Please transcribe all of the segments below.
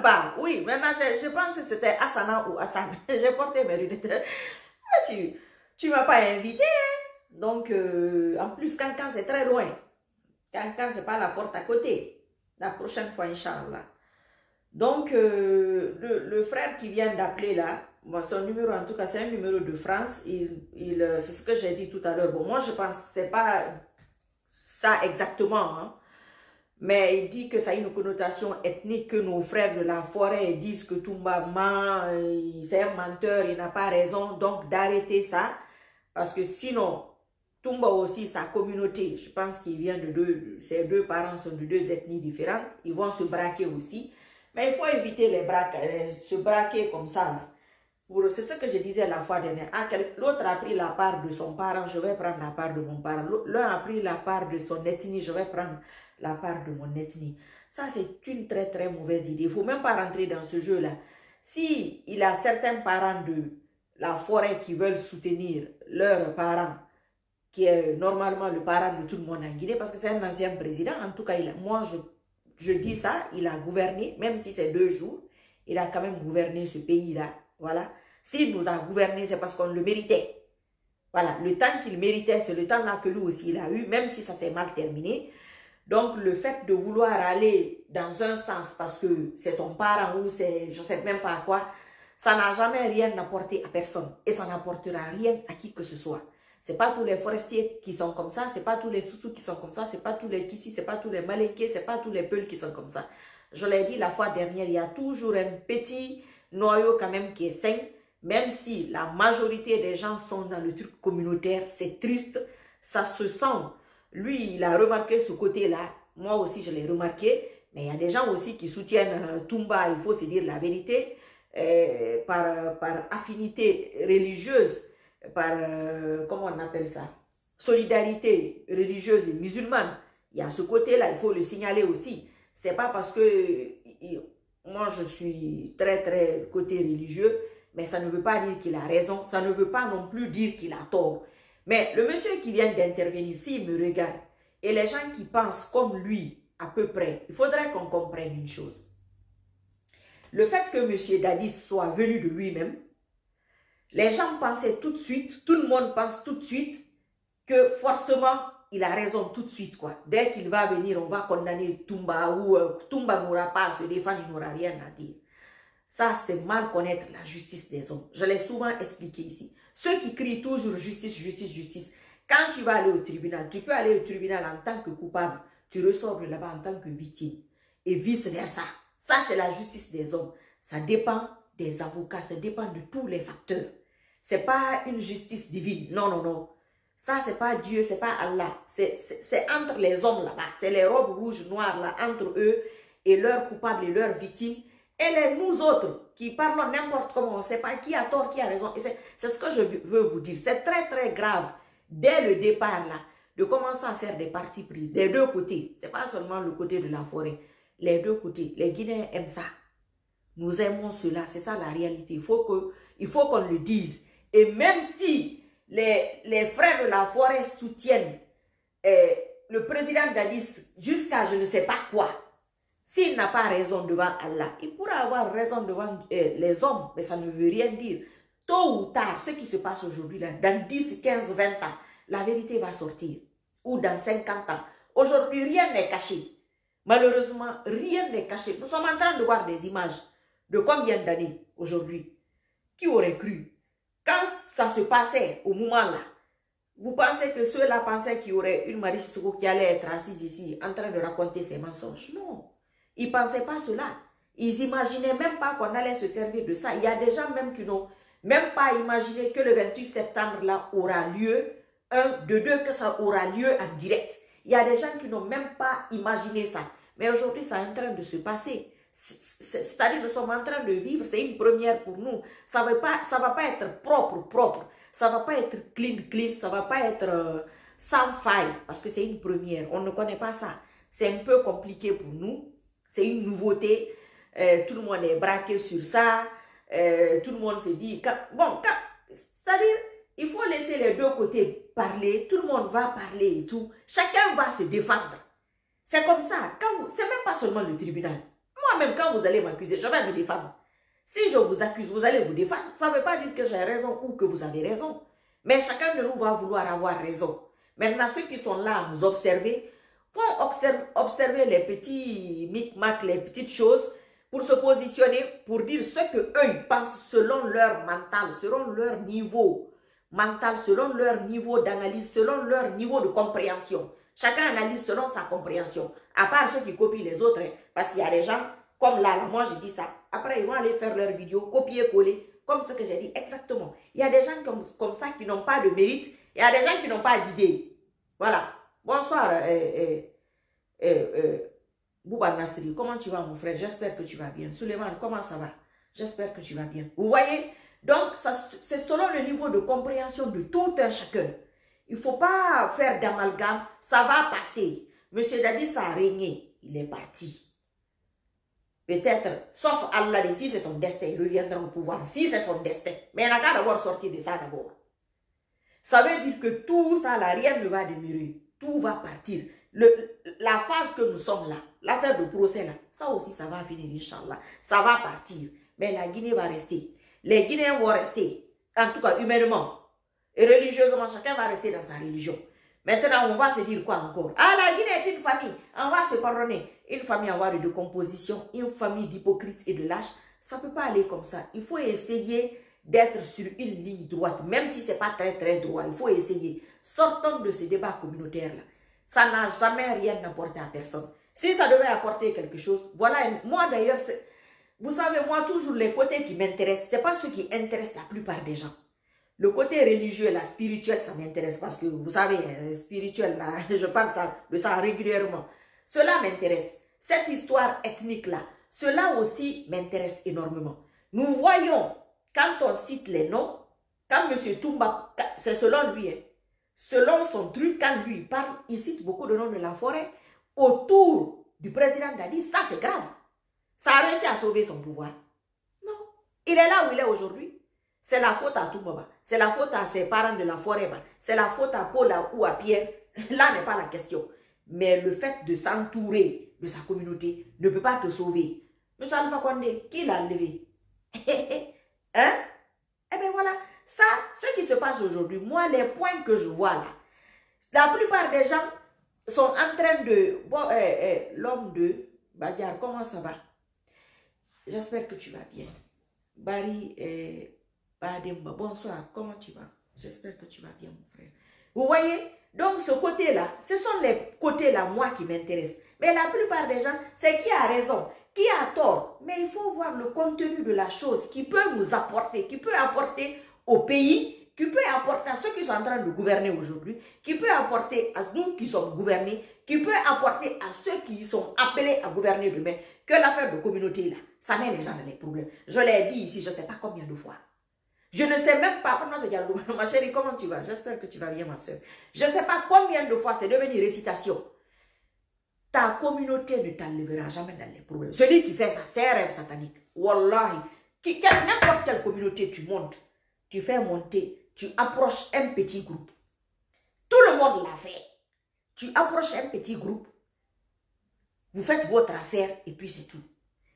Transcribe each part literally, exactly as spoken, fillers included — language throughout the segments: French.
Toumba, oui, maintenant je, je pense que c'était Asana ou Asana. J'ai porté mes lunettes. Ah, tu tu m'as pas invité. Donc, euh, en plus, Cancan, c'est très loin. Cancan, c'est pas la porte à côté. La prochaine fois, Inch'Allah. Donc, euh, le, le frère qui vient d'appeler là, bon, son numéro, en tout cas, c'est un numéro de France. Il, il, c'est ce que j'ai dit tout à l'heure. Bon, moi, je pense que c'est pas ça exactement, hein. Mais il dit que ça a une connotation ethnique, que nos frères de la forêt disent que Toumba ment, c'est un menteur, il n'a pas raison, donc d'arrêter ça. Parce que sinon, Toumba aussi, sa communauté, je pense qu'il vient de deux, ses deux parents sont de deux ethnies différentes, ils vont se braquer aussi. Mais il faut éviter les braquer, se braquer comme ça. C'est ce que je disais la fois dernière. Ah, l'autre a pris la part de son parent, je vais prendre la part de mon parent. L'un a pris la part de son ethnie, je vais prendre la part de mon ethnie. Ça, c'est une très, très mauvaise idée. Il ne faut même pas rentrer dans ce jeu-là. Si il a certains parents de la forêt qui veulent soutenir leurs parents, qui est normalement le parent de tout le monde en Guinée, parce que c'est un ancien président, en tout cas, il a, moi, je, je dis ça, il a gouverné, même si c'est deux jours, il a quand même gouverné ce pays-là. Voilà. S'il nous a gouvernés, c'est parce qu'on le méritait. Voilà. Le temps qu'il méritait, c'est le temps-là que lui aussi, il a eu, même si ça s'est mal terminé. Donc, le fait de vouloir aller dans un sens parce que c'est ton parent ou c'est je ne sais même pas quoi, ça n'a jamais rien apporté à personne. Et ça n'apportera rien à qui que ce soit. Ce n'est pas tous les forestiers qui sont comme ça, ce n'est pas tous les soussous qui sont comme ça, ce n'est pas tous les kissis, ce n'est pas tous les malékés, ce n'est pas tous les peuls qui sont comme ça. Je l'ai dit la fois dernière, il y a toujours un petit noyau quand même qui est sain, même si la majorité des gens sont dans le truc communautaire, c'est triste, ça se sent. Lui, il a remarqué ce côté-là, moi aussi je l'ai remarqué, mais il y a des gens aussi qui soutiennent euh, Toumba, il faut se dire la vérité, euh, par, par affinité religieuse, par, euh, comment on appelle ça, solidarité religieuse et musulmane. Il y a ce côté-là, il faut le signaler aussi. C'est pas parce que... Euh, moi, je suis très, très côté religieux, mais ça ne veut pas dire qu'il a raison, ça ne veut pas non plus dire qu'il a tort. Mais le monsieur qui vient d'intervenir, s'il me regarde, et les gens qui pensent comme lui, à peu près, il faudrait qu'on comprenne une chose. Le fait que monsieur Dadis soit venu de lui-même, les gens pensaient tout de suite, tout le monde pense tout de suite, que forcément, il a raison tout de suite, quoi. Dès qu'il va venir, on va condamner Toumba ou euh, Toumba n'aura pas à se défendre, il n'aura rien à dire. Ça, c'est mal connaître la justice des hommes. Je l'ai souvent expliqué ici. Ceux qui crient toujours justice, justice, justice, quand tu vas aller au tribunal, tu peux aller au tribunal en tant que coupable, tu ressors de là-bas en tant que victime et vice-versa. Ça, c'est la justice des hommes. Ça dépend des avocats, ça dépend de tous les facteurs. C'est pas une justice divine, non, non, non. Ça, c'est pas Dieu, c'est pas Allah. C'est entre les hommes là-bas. C'est les robes rouges, noires là, entre eux et leurs coupables et leurs victimes. Et les nous autres qui parlons n'importe comment, on ne sait pas qui a tort, qui a raison. C'est ce que je veux vous dire. C'est très, très grave, dès le départ là, de commencer à faire des partis pris des deux côtés. C'est pas seulement le côté de la forêt. Les deux côtés. Les Guinéens aiment ça. Nous aimons cela. C'est ça la réalité. Il faut que, il faut qu'on le dise. Et même si Les, les frères de la forêt soutiennent eh, le président Dadis jusqu'à je ne sais pas quoi. S'il n'a pas raison devant Allah, il pourra avoir raison devant eh, les hommes, mais ça ne veut rien dire. Tôt ou tard, ce qui se passe aujourd'hui, dans dix, quinze, vingt ans, la vérité va sortir. Ou dans cinquante ans. Aujourd'hui, rien n'est caché. Malheureusement, rien n'est caché. Nous sommes en train de voir des images de combien d'années aujourd'hui. Qui aurait cru? Quand ça se passait au moment-là, vous pensez que ceux-là pensaient qu'il y aurait une Marie Sissoko qui allait être assise ici en train de raconter ses mensonges? Non, ils ne pensaient pas cela. Ils n'imaginaient même pas qu'on allait se servir de ça. Il y a des gens même qui n'ont même pas imaginé que le vingt-huit septembre là aura lieu, un de deux que ça aura lieu en direct. Il y a des gens qui n'ont même pas imaginé ça. Mais aujourd'hui, ça est en train de se passer. C'est-à-dire nous sommes en train de vivre, c'est une première pour nous. Ça ne va, va pas être propre, propre. Ça ne va pas être clean, clean. Ça ne va pas être euh, sans faille. Parce que c'est une première. On ne connaît pas ça. C'est un peu compliqué pour nous. C'est une nouveauté. Euh, tout le monde est braqué sur ça. Euh, tout le monde se dit... Quand, bon, c'est-à-dire il faut laisser les deux côtés parler. Tout le monde va parler et tout. Chacun va se défendre. C'est comme ça. C'est même pas seulement le tribunal. même quand vous allez m'accuser, je vais me défendre. Si je vous accuse, vous allez vous défendre. Ça ne veut pas dire que j'ai raison ou que vous avez raison. Mais chacun de nous va vouloir avoir raison. Maintenant, ceux qui sont là à nous observer, vont observer, observer les petits micmacs, les petites choses, pour se positionner, pour dire ce que eux ils pensent selon leur mental, selon leur niveau mental, selon leur niveau d'analyse, selon leur niveau de compréhension. Chacun analyse selon sa compréhension, à part ceux qui copient les autres, hein, parce qu'il y a des gens, comme là, moi je dis ça, après ils vont aller faire leur vidéo, copier-coller, comme ce que j'ai dit exactement. Il y a des gens comme, comme ça qui n'ont pas de mérite, il y a des gens qui n'ont pas d'idée. Voilà. Bonsoir, euh, euh, euh, euh, Bouba Nasri, comment tu vas mon frère? J'espère que tu vas bien. Souleymane, comment ça va? J'espère que tu vas bien. Vous voyez? Donc, c'est selon le niveau de compréhension de tout un chacun. Il ne faut pas faire d'amalgame. Ça va passer. Monsieur Dadis a régné. Il est parti. Peut-être, sauf Allah, si c'est son destin, il reviendra au pouvoir. Si c'est son destin. Mais il n'a qu'à d'abord sortir de ça d'abord. Ça veut dire que tout ça, là, rien ne va demeurer. Tout va partir. Le, la phase que nous sommes là, l'affaire de procès là, ça aussi ça va finir, Inch'Allah. Ça va partir. Mais la Guinée va rester. Les Guinéens vont rester. En tout cas, humainement. Et religieusement, chacun va rester dans sa religion. Maintenant, on va se dire quoi encore? Ah, la Guinée est une famille. On va se pardonner. Une famille avoir de composition, une famille d'hypocrites et de lâches. Ça ne peut pas aller comme ça. Il faut essayer d'être sur une ligne droite. Même si ce n'est pas très très droit. Il faut essayer. Sortons de ce débat communautaire là. Ça n'a jamais rien apporté à personne. Si ça devait apporter quelque chose, voilà. Moi d'ailleurs, vous savez, moi toujours les côtés qui m'intéressent, ce n'est pas ce qui intéresse la plupart des gens. Le côté religieux, la spirituel, ça m'intéresse parce que vous savez, spirituel, là, je parle de ça régulièrement. Cela m'intéresse. Cette histoire ethnique-là, cela aussi m'intéresse énormément. Nous voyons, quand on cite les noms, quand M. Toumba, c'est selon lui, hein, selon son truc, quand lui parle, il cite beaucoup de noms de la forêt autour du président Dadis. Ça, c'est grave. Ça a réussi à sauver son pouvoir. Non. Il est là où il est aujourd'hui. C'est la faute à Toumba. C'est la faute à ses parents de la forêt. C'est la faute à Paul ou à Pierre. Là n'est pas la question. Mais le fait de s'entourer de sa communauté ne peut pas te sauver. Monsieur Alpha Condé, qui l'a enlevé? Hein? Eh bien voilà. Ça, ce qui se passe aujourd'hui, moi, les points que je vois là, la plupart des gens sont en train de... Bon, eh, eh, l'homme de Badiar, comment ça va? J'espère que tu vas bien. Barry et Badimba, bonsoir, comment tu vas? J'espère que tu vas bien, mon frère. Vous voyez? Donc, ce côté-là, ce sont les côtés-là, moi, qui m'intéressent. Mais la plupart des gens, c'est qui a raison? Qui a tort? Mais il faut voir le contenu de la chose qui peut nous apporter, qui peut apporter... au pays, qui peut apporter à ceux qui sont en train de gouverner aujourd'hui, qui peut apporter à nous qui sommes gouvernés, qui peut apporter à ceux qui sont appelés à gouverner demain, que l'affaire de communauté, là, ça met les gens dans les problèmes. Je l'ai dit ici, je ne sais pas combien de fois. Je ne sais même pas, ma chérie, comment tu vas? J'espère que tu vas bien, ma soeur. Je ne sais pas combien de fois c'est devenu récitation. Ta communauté ne t'enlèvera jamais dans les problèmes. Celui qui fait ça, c'est un rêve satanique. Wallahi, n'importe quelle communauté tu montes, tu fais monter, tu approches un petit groupe. Tout le monde l'a fait. Tu approches un petit groupe, vous faites votre affaire et puis c'est tout.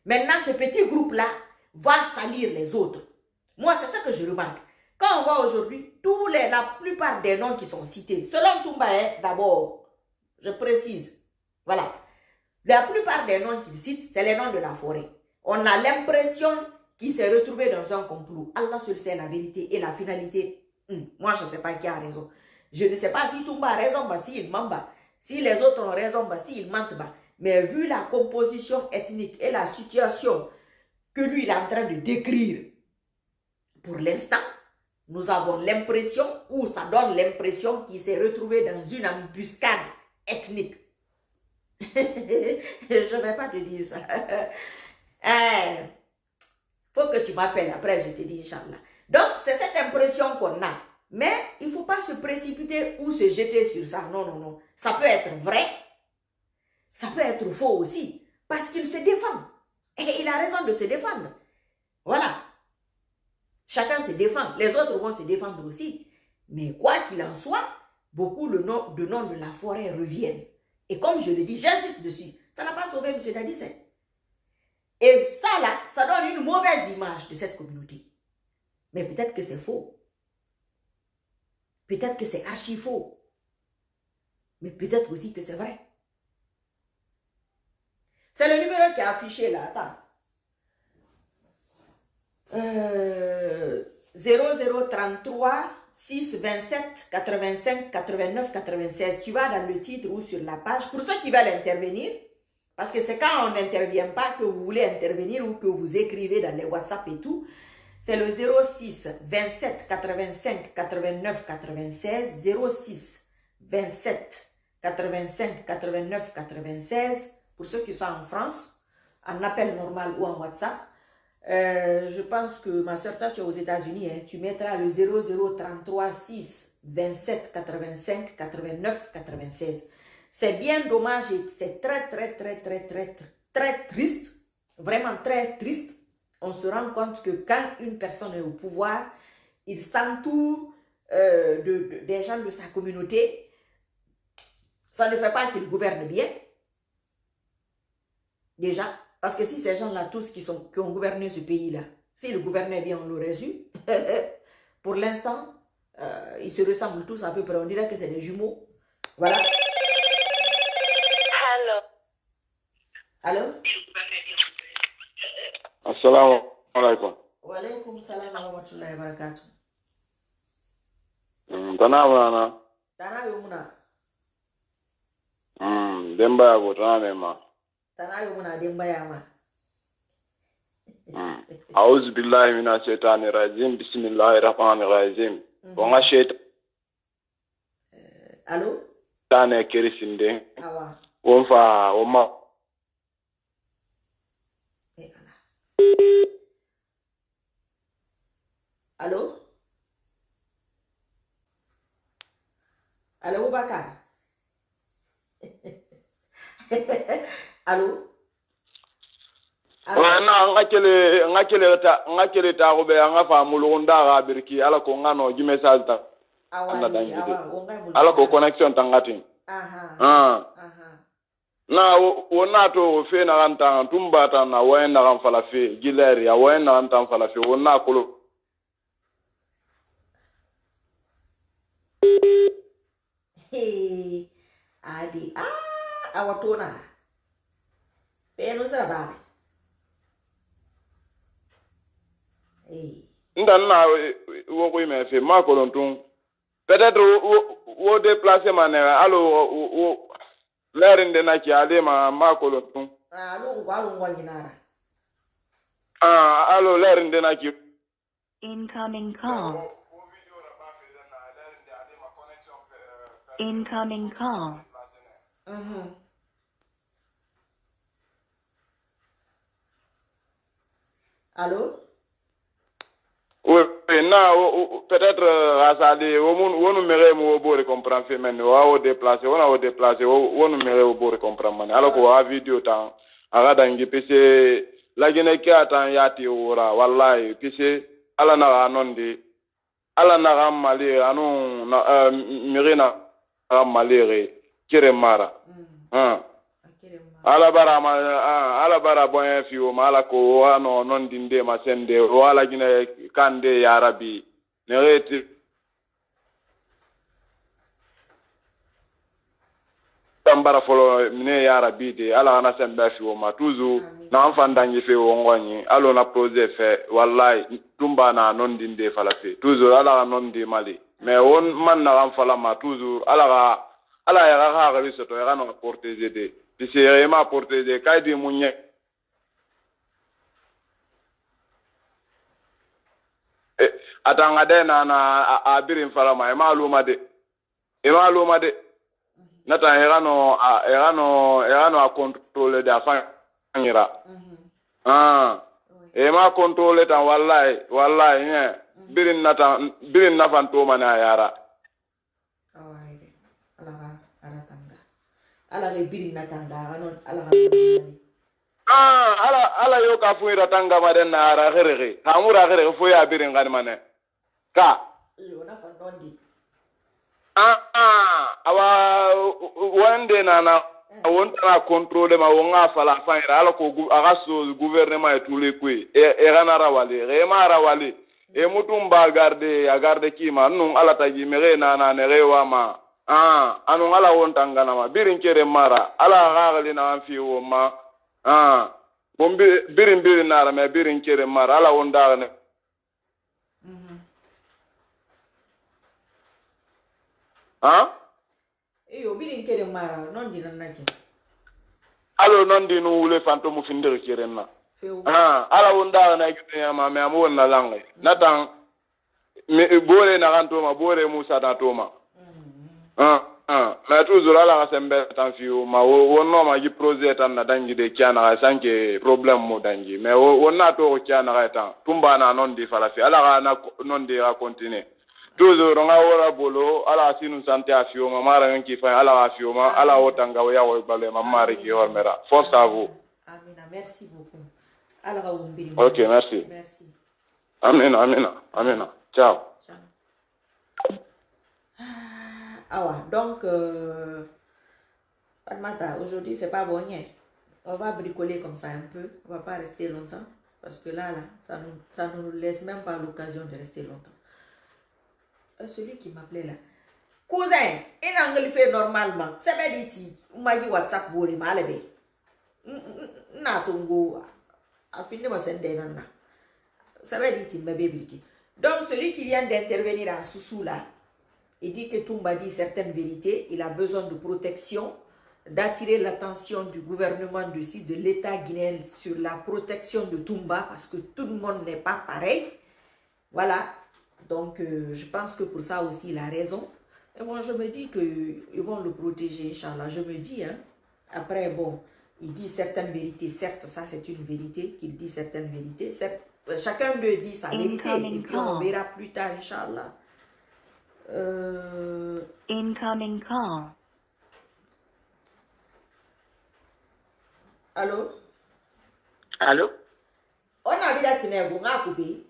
Maintenant, ce petit groupe-là va salir les autres. Moi, c'est ça que je remarque. Quand on voit aujourd'hui, tous les, la plupart des noms qui sont cités, selon Toumba, d'abord, je précise, voilà, la plupart des noms qu'il cite, c'est les noms de la forêt. On a l'impression qui s'est retrouvé dans un complot. Allah seul sait la vérité et la finalité. Hum, moi, je ne sais pas qui a raison. Je ne sais pas si Toumba a raison, bah, si il ment, bah, si les autres ont raison, bah, si ils mentent. Bah. Mais vu la composition ethnique et la situation que lui, il est en train de décrire, pour l'instant, nous avons l'impression, ou ça donne l'impression qu'il s'est retrouvé dans une embuscade ethnique. Je ne vais pas te dire ça. Hein? Faut que tu m'appelles, après je te dis Inch'Allah. Donc, c'est cette impression qu'on a. Mais, il ne faut pas se précipiter ou se jeter sur ça. Non, non, non. Ça peut être vrai. Ça peut être faux aussi. Parce qu'il se défend. Et il a raison de se défendre. Voilà. Chacun se défend. Les autres vont se défendre aussi. Mais quoi qu'il en soit, beaucoup de noms de, nom de la forêt reviennent. Et comme je le dis, j'insiste dessus. Ça n'a pas sauvé M. Dadis. Et ça là, ça donne une mauvaise image de cette communauté. Mais peut-être que c'est faux. Peut-être que c'est archi faux. Mais peut-être aussi que c'est vrai. C'est le numéro qui est affiché là. Attends. Euh, zéro zéro trente-trois six vingt-sept quatre-vingt-cinq quatre-vingt-neuf quatre-vingt-seize. Tu vas dans le titre ou sur la page. Pour ceux qui veulent intervenir, parce que c'est quand on n'intervient pas que vous voulez intervenir ou que vous écrivez dans les WhatsApp et tout. C'est le zéro six vingt-sept quatre-vingt-cinq quatre-vingt-neuf quatre-vingt-seize. zéro six vingt-sept quatre-vingt-cinq quatre-vingt-neuf quatre-vingt-seize. Pour ceux qui sont en France, en appel normal ou en WhatsApp. Euh, je pense que ma soeur, toi, tu es aux États-Unis, hein, tu mettras le zéro zéro trente-trois six vingt-sept quatre-vingt-cinq quatre-vingt-neuf quatre-vingt-seize. C'est bien dommage et c'est très, très, très, très, très, très, très triste. Vraiment très triste. On se rend compte que quand une personne est au pouvoir, il s'entoure euh, de, de, des gens de sa communauté. Ça ne fait pas qu'il gouverne bien. Déjà. Parce que si ces gens-là, tous qui, sont, qui ont gouverné ce pays-là, s'ils gouvernaient bien, on l'aurait su. Pour l'instant, euh, ils se ressemblent tous à peu près. On dirait que c'est des jumeaux. Voilà. Allô. Allô. Assalamu alaikum. Wa alaikum salam wa rahmatullahi wa barakatuh. Tana wana. Tana yomuna. Demba yako, tana yomuna. Aouz billahi mina shaitani rajim, bismillahi rahmani rajim. Bonga shaitani. Allô? Tane kerisinde. Awa. Onfa, oma. Allô? Allô, Bakar? Allô? Ana ngakele ngakele ta ngakele ta go be nga fa mulonda ga birki ala ko ngano ji message ta ala dangi ala ko connection tangati aha aha na wona to fe na ranta Toumba ta na wena ran fala fe gileri ya wena ran tan fala fe wona ko he adi ah awatona Pelo trabalho. Ei. Então na o que me fez mal com o tom. Pedro o o deslocamento alô o o learn de naquele ali mas mal com o tom. Ah alô qual o guardiã? Ah alô learn de naquele. Incoming call. Incoming call. Uhum. Allô? Oui, non, peut-être à ça, on nous mérite au bord de comprendre, mais on a au déplacé, on a au déplacé, on nous mérite au bord de comprendre. Alors qu'on a vidéo, tant, à la dingue, puis c'est la Guinée qui attend, y a t aura, voilà, puis c'est à la nara non de, à la nara malé, à non, mérite à malé, qui est mara, hein. Ala bara ma ala bara boye fi o mala ko wa no non dinde ma sende o ala gine kande ya rabbi ne reti tambara folo ne ya rabbi de ala ana sende fi o ma tuzu na mfandangi fe o ngoni alo na projet fe wallahi Toumba na non dinde fala fe tuzu ala non de mali mais on man na fala ma tuzu ala ala ya ga ga bi soto ya no protéger de c'est vraiment pour des cas de mounier. Attends, attends, à Birim Falama, et Maloumade. Et Maloumade. Nathan Erano a contrôlé d'affaires. Ah, et ma contrôlé dans Wallahi, Wallahi, Birim Nathan, Birim Nathan Tomana Yara. Ala rebiri natanga anon ala ah ala ala yo ka fu ratanga maden ara gerege hamura gerege fu ya birin ngani mane ka yo na fandondi ah ah awa wande na na On a contrôlé ma wonga fala fanyera alako agaso gouvernement et tous les coups et ranara wale remara wale et mutumba garder à garder qui ma non ala tagi mere na na rewa ma ah anu ala wontanga na ma birinkere mara ala rale na anfiwo ma ah bombi birin birin na ra me birinkere mara ala wonda ne ah Eyo biri kere mara non di nan nake. Alo non di no le fantôme findere kere na. Ah ala wonda na gite ya mame amon na langai. Natan me bore na rantoma bore Moussa Datoma. Ah ah na toujours ala sembe tan fi ma wonno ma gi projet tan na dangi de kiana sanke problème mo dangi mais wonna to kiana ga tan Toumba na non di falafi ala na non di ra continuer. Toujours on a bolo ala sinu santé afioma mara nki fa ala afioma ala otanga ya wo balema mari ki hormera force à vous. Amina, merci beaucoup. Alors Oumbi. OK, merci. Merci. Amina, amina, amina. Ciao. Ciao. Ah ouais, donc euh Fatmata, aujourd'hui c'est pas bon rien. On va bricoler comme ça un peu, on va pas rester longtemps parce que là là, ça nous ça nous laisse même pas l'occasion de rester longtemps. Celui qui m'appelait là. Cousin, il anglais fait normalement. Ça veut dire ti, m'a dit WhatsApp bori malebe. Na tongo a fini ma sende nana. Ça veut dire ti ma biblique. Donc celui qui vient d'intervenir en Soussou là, il dit que Toumba dit certaines vérités, il a besoin de protection, d'attirer l'attention du gouvernement du sud de l'État guinéen sur la protection de Toumba parce que tout le monde n'est pas pareil. Voilà. Donc, euh, je pense que pour ça aussi, il a raison. Et moi, je me dis qu'ils vont le protéger, Inch'Allah. Je me dis, hein, après, bon, il dit certaines vérités. Certes, ça, c'est une vérité qu'il dit certaines vérités. Certes, chacun me dit sa vérité. Et puis, on verra plus tard, Inch'Allah. Euh... Incoming call. Allô? Allô? On a vu la ténèbre, on a coupé.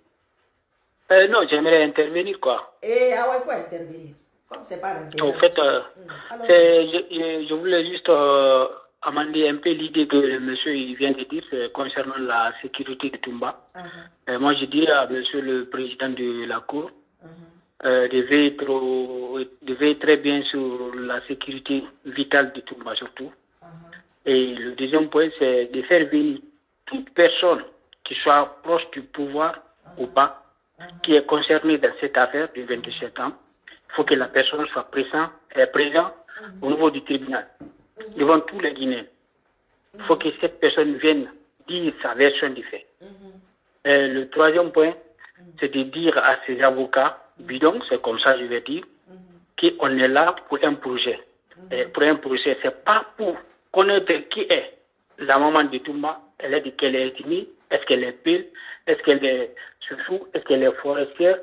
Euh, non, j'aimerais intervenir, quoi. Eh, ah ouais, il faut intervenir. Comme c'est pas en fait, euh, mmh. je, je voulais juste euh, amender un peu l'idée que le monsieur il vient de dire euh, concernant la sécurité de Toumba. Uh -huh. euh, moi, je dis à monsieur le président de la Cour uh -huh. euh, de, veiller trop, de veiller très bien sur la sécurité vitale de Toumba, surtout. Uh -huh. Et le deuxième point, c'est de faire venir toute personne qui soit proche du pouvoir uh -huh. ou pas, qui est concerné dans cette affaire de vingt-sept ans, il faut que la personne soit présente présent au niveau du tribunal, devant tous les Guinéens. Il faut que cette personne vienne dire sa version du fait. Et le troisième point, c'est de dire à ses avocats, bidon, c'est comme ça je vais dire, qu'on est là pour un projet. Et pour un projet, c'est pas pour connaître qui est la maman de Toumba, elle est de quelle ethnie, est-ce qu'elle est pile, est-ce qu'elle est chouchou, est-ce qu'elle est forestière,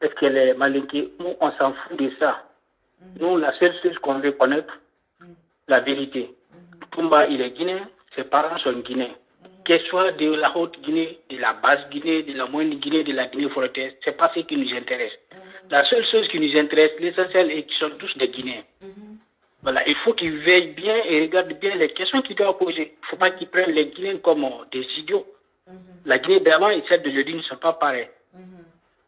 est-ce qu'elle est malinquée? Nous, on s'en fout de ça. Nous, la seule chose qu'on veut connaître, la vérité. Toumba, il est guinéen, ses parents sont guinéens. Qu'elle soit de la haute Guinée, de la basse Guinée, de la moyenne Guinée, de la Guinée forestière, ce n'est pas ce qui nous intéresse. La seule chose qui nous intéresse, l'essentiel, est qu'ils sont tous des Guinéens. Voilà, il faut qu'ils veillent bien et regardent bien les questions qu'ils doivent poser. Il ne faut pas qu'ils prennent les Guinéens comme des idiots. La Guinée d'avant et celle d'aujourd'hui ne sont pas pareilles.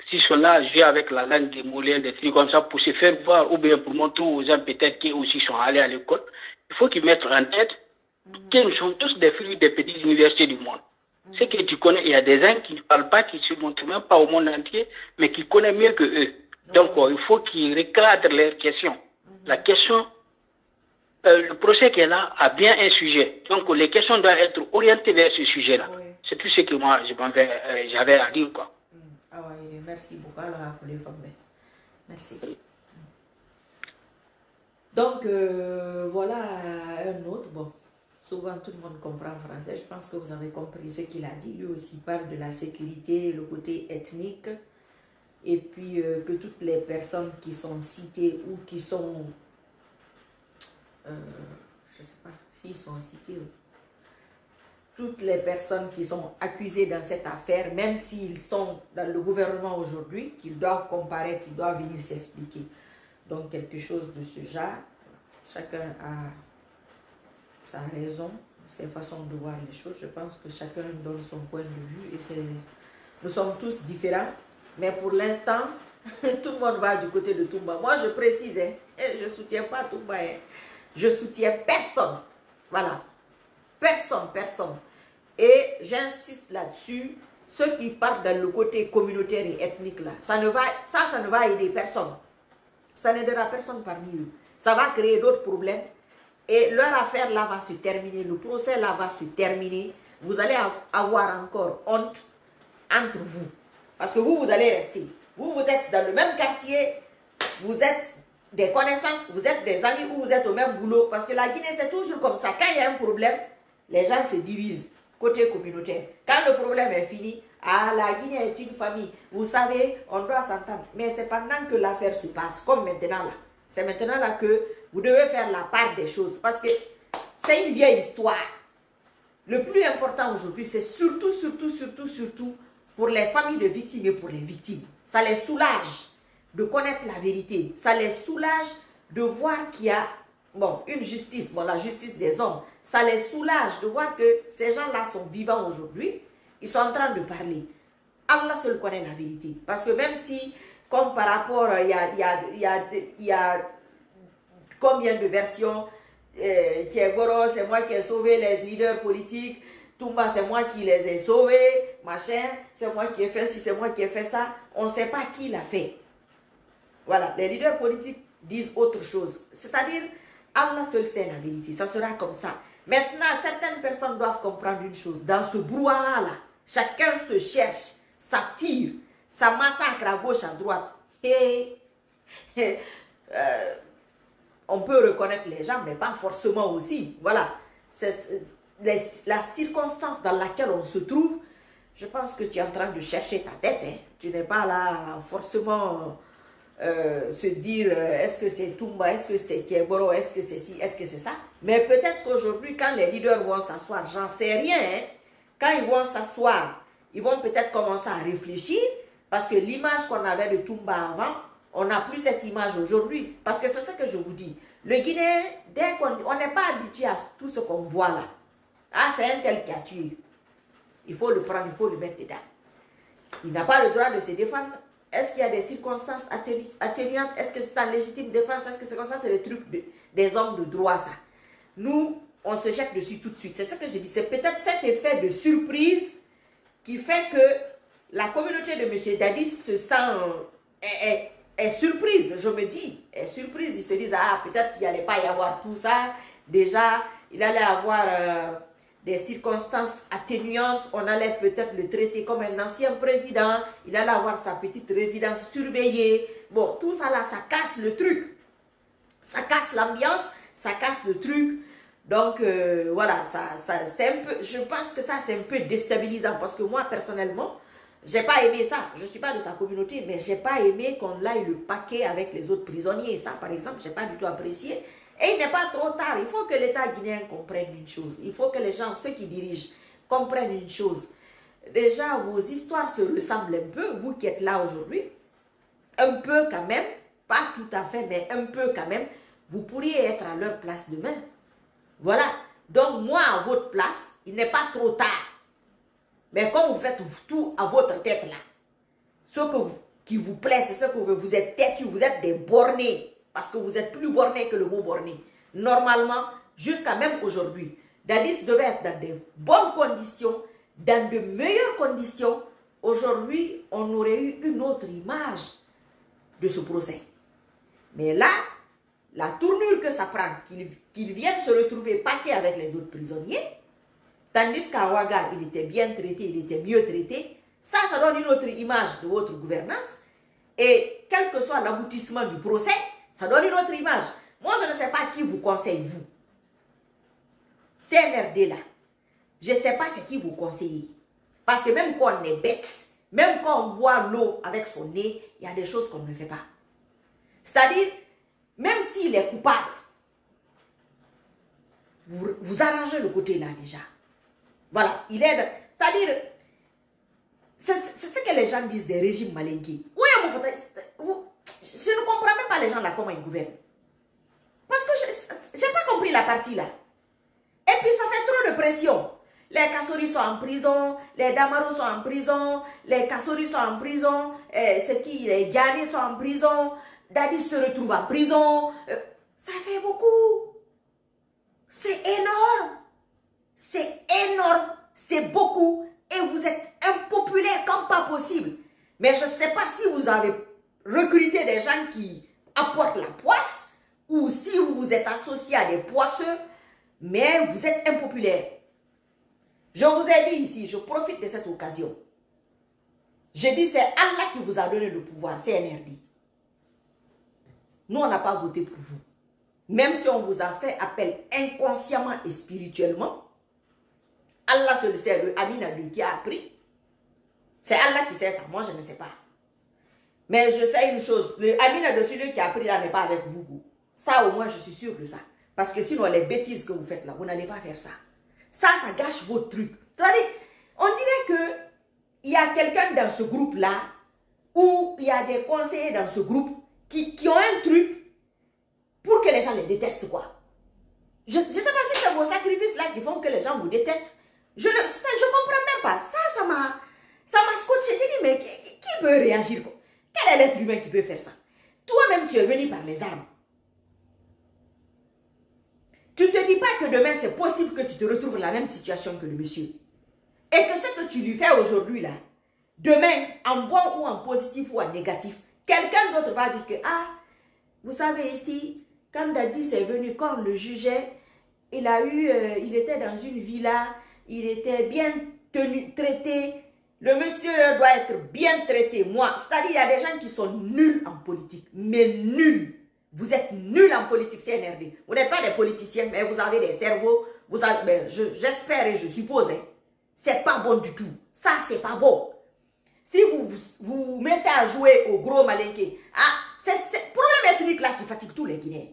S'ils sont là, jouer avec la langue des Molières, des trucs comme ça, pour se faire voir, ou bien pour montrer aux gens peut-être qu'ils aussi sont allés à l'école, il faut qu'ils mettent en tête qu'ils sont tous des fruits des petites universités du monde. Ce que tu connais, il y a des gens qui ne parlent pas, qui ne se montrent même pas au monde entier, mais qui connaissent mieux que eux. Donc, il faut qu'ils recadrent leurs questions. La question, euh, le procès qui est là a bien un sujet. Donc, les questions doivent être orientées vers ce sujet-là. C'est tout ce que moi, j'avais à dire, quoi. Ah oui, merci beaucoup. Alors, appelez merci. Donc, euh, voilà un autre. Bon, souvent, tout le monde comprend français. Je pense que vous avez compris ce qu'il a dit. Lui aussi parle de la sécurité, le côté ethnique. Et puis, euh, que toutes les personnes qui sont citées ou qui sont... Euh, je ne sais pas s'ils sont cités ou... Toutes les personnes qui sont accusées dans cette affaire, même s'ils sont dans le gouvernement aujourd'hui, qu'ils doivent comparaître, qu'ils doivent venir s'expliquer. Donc, quelque chose de ce genre. Chacun a sa raison, ses façons de voir les choses. Je pense que chacun donne son point de vue et c'est, nous sommes tous différents. Mais pour l'instant, tout le monde va du côté de Toumba. Moi, je précise, hein, je ne soutiens pas Toumba. Hein. Je ne soutiens personne. Voilà. Personne, personne. Et j'insiste là-dessus, ceux qui partent dans le côté communautaire et ethnique, là, ça, ne va, ça, ça ne va aider personne. Ça n'aidera personne parmi eux. Ça va créer d'autres problèmes. Et leur affaire là va se terminer. Le procès là va se terminer. Vous allez avoir encore honte entre vous. Parce que vous, vous allez rester. Vous, vous êtes dans le même quartier. Vous êtes des connaissances. Vous êtes des amis ou vous êtes au même boulot. Parce que la Guinée, c'est toujours comme ça. Quand il y a un problème, les gens se divisent. Côté communautaire. Quand le problème est fini, ah, la Guinée est une famille. Vous savez, on doit s'entendre. Mais c'est pendant que l'affaire se passe, comme maintenant là. C'est maintenant là que vous devez faire la part des choses. Parce que c'est une vieille histoire. Le plus important aujourd'hui, c'est surtout, surtout, surtout, surtout pour les familles de victimes et pour les victimes. Ça les soulage de connaître la vérité. Ça les soulage de voir qu'il y a bon, une justice, bon, la justice des hommes. Ça les soulage de voir que ces gens-là sont vivants aujourd'hui. Ils sont en train de parler. Allah seul connaît la vérité. Parce que même si, comme par rapport, il y a, il y a, il y a, il y a combien de versions, euh, Thiégboro, c'est moi qui ai sauvé les leaders politiques, Toumba, c'est moi qui les ai sauvés, machin, c'est moi qui ai fait ci, c'est moi qui ai fait ça. On ne sait pas qui l'a fait. Voilà, les leaders politiques disent autre chose. C'est-à-dire, Allah seul sait la vérité, ça sera comme ça. Maintenant, certaines personnes doivent comprendre une chose. Dans ce brouhaha-là, chacun se cherche, s'attire, ça massacre à gauche, à droite. Et, et euh, on peut reconnaître les gens, mais pas forcément aussi. Voilà. C'est la circonstance dans laquelle on se trouve. Je pense que tu es en train de chercher ta tête. Hein. Tu n'es pas là forcément euh, se dire euh, est-ce que c'est Toumba, est-ce que c'est Kieboro, est-ce que c'est ci, est-ce que c'est ça. Mais peut-être qu'aujourd'hui, quand les leaders vont s'asseoir, j'en sais rien. Hein. Quand ils vont s'asseoir, ils vont peut-être commencer à réfléchir. Parce que l'image qu'on avait de Toumba avant, on n'a plus cette image aujourd'hui. Parce que c'est ce que je vous dis. Le Guinéen, dès qu'on n'est pas habitué à tout ce qu'on voit là. Ah, c'est un tel qui a tué. Il faut le prendre, il faut le mettre dedans. Il n'a pas le droit de se défendre. Est-ce qu'il y a des circonstances atténuantes? Est-ce que c'est en légitime défense? Est-ce que c'est comme ça? C'est le truc de, des hommes de droit, ça. Nous, on se jette dessus tout de suite. C'est ce que je dis. C'est peut-être cet effet de surprise qui fait que la communauté de M. Dadis se sent, est, est, est surprise, je me dis, est surprise. Ils se disent, ah, peut-être qu'il n'allait pas y avoir tout ça. Déjà, il allait avoir euh, des circonstances atténuantes. On allait peut-être le traiter comme un ancien président. Il allait avoir sa petite résidence surveillée. Bon, tout ça là, ça casse le truc. Ça casse l'ambiance, ça casse le truc. Donc, euh, voilà, ça, ça, c'est un peu, je pense que ça, c'est un peu déstabilisant. Parce que moi, personnellement, j'ai pas aimé ça, je suis pas de sa communauté, mais j'ai pas aimé qu'on aille le paquet avec les autres prisonniers. Ça, par exemple, j'ai pas du tout apprécié. Et il n'est pas trop tard. Il faut que l'État guinéen comprenne une chose. Il faut que les gens, ceux qui dirigent, comprennent une chose. Déjà, vos histoires se ressemblent un peu, vous qui êtes là aujourd'hui. Un peu quand même, pas tout à fait, mais un peu quand même. Vous pourriez être à leur place demain. Voilà. Donc, moi, à votre place, il n'est pas trop tard. Mais quand vous faites tout à votre tête là, ce que vous, qui vous plaît, c'est ce que vous, vous êtes têtu, vous êtes des bornés. Parce que vous êtes plus bornés que le mot borné. Normalement, jusqu'à même aujourd'hui, Dadis devait être dans de bonnes conditions, dans de meilleures conditions. Aujourd'hui, on aurait eu une autre image de ce procès. Mais là, la tournure que ça prend, qu'il qu'il vienne se retrouver paquet avec les autres prisonniers, tandis qu'à Ouaga, il était bien traité, il était mieux traité. Ça, ça donne une autre image de votre gouvernance. Et quel que soit l'aboutissement du procès, ça donne une autre image. Moi, je ne sais pas qui vous conseille, vous. C N R D, là. Je ne sais pas c'est qui vous conseillez. Parce que même quand on est bête, même quand on boit l'eau avec son nez, il y a des choses qu'on ne fait pas. C'est-à-dire, même s'il est coupable, vous, vous arrangez le côté là déjà. Voilà, il aide. C'est-à-dire, c'est ce que les gens disent des régimes malinqués. Oui, vous, je ne comprends même pas les gens là comment ils gouvernent. Parce que je n'ai pas compris la partie là. pression. Les Kassory sont en prison, les Damaro sont en prison, les Kassory sont en prison, eh, c'est qui, les Yannis sont en prison, Dadis se retrouve en prison. Euh, ça fait beaucoup. C'est énorme. C'est énorme. C'est beaucoup. Et vous êtes impopulaire comme pas possible. Mais je ne sais pas si vous avez recruté des gens qui apportent la poisse ou si vous vous êtes associé à des poisseux, mais vous êtes impopulaire. Je vous ai dit ici, je profite de cette occasion. Je dis, c'est Allah qui vous a donné le pouvoir, c'est C N R D. Nous, on n'a pas voté pour vous. Même si on vous a fait appel inconsciemment et spirituellement, Allah seul sait, le Amina lui qui a appris. C'est Allah qui sait ça, moi je ne sais pas. Mais je sais une chose, le Amina de celui qui a appris là n'est pas avec vous. Ça au moins je suis sûre de ça. Parce que sinon les bêtises que vous faites là, vous n'allez pas faire ça. Ça, ça gâche vos trucs. C'est-à-dire, on dirait qu'il y a quelqu'un dans ce groupe-là ou il y a des conseillers dans ce groupe qui, qui ont un truc pour que les gens les détestent, quoi. Je ne sais pas si c'est vos sacrifices-là qui font que les gens vous détestent. Je ne je comprends même pas. Ça, ça m'a scotché. J'ai dit, mais qui, qui peut réagir, quoi? Quel est l'être humain qui peut faire ça? Toi-même, tu es venu par les armes. Tu ne te dis pas que demain, c'est possible que tu te retrouves dans la même situation que le monsieur. Et que ce que tu lui fais aujourd'hui, là, demain, en bon ou en positif ou en négatif, quelqu'un d'autre va dire que, ah, vous savez ici, quand Dadis est venu, quand on le jugeait, il a eu, euh, il était dans une villa, il était bien tenu, traité. Le monsieur doit être bien traité, moi. C'est-à-dire, il y a des gens qui sont nuls en politique, mais nuls. Vous êtes nuls en politique, c'est C N R D. Vous n'êtes pas des politiciens, mais vous avez des cerveaux. Vous avez, ben, je, j'espère et je suppose, hein, c'est pas bon du tout. Ça, c'est pas bon. Si vous, vous vous mettez à jouer au gros malinqué, ah, c'est ce problème ethnique là qui fatigue tous les Guinéens.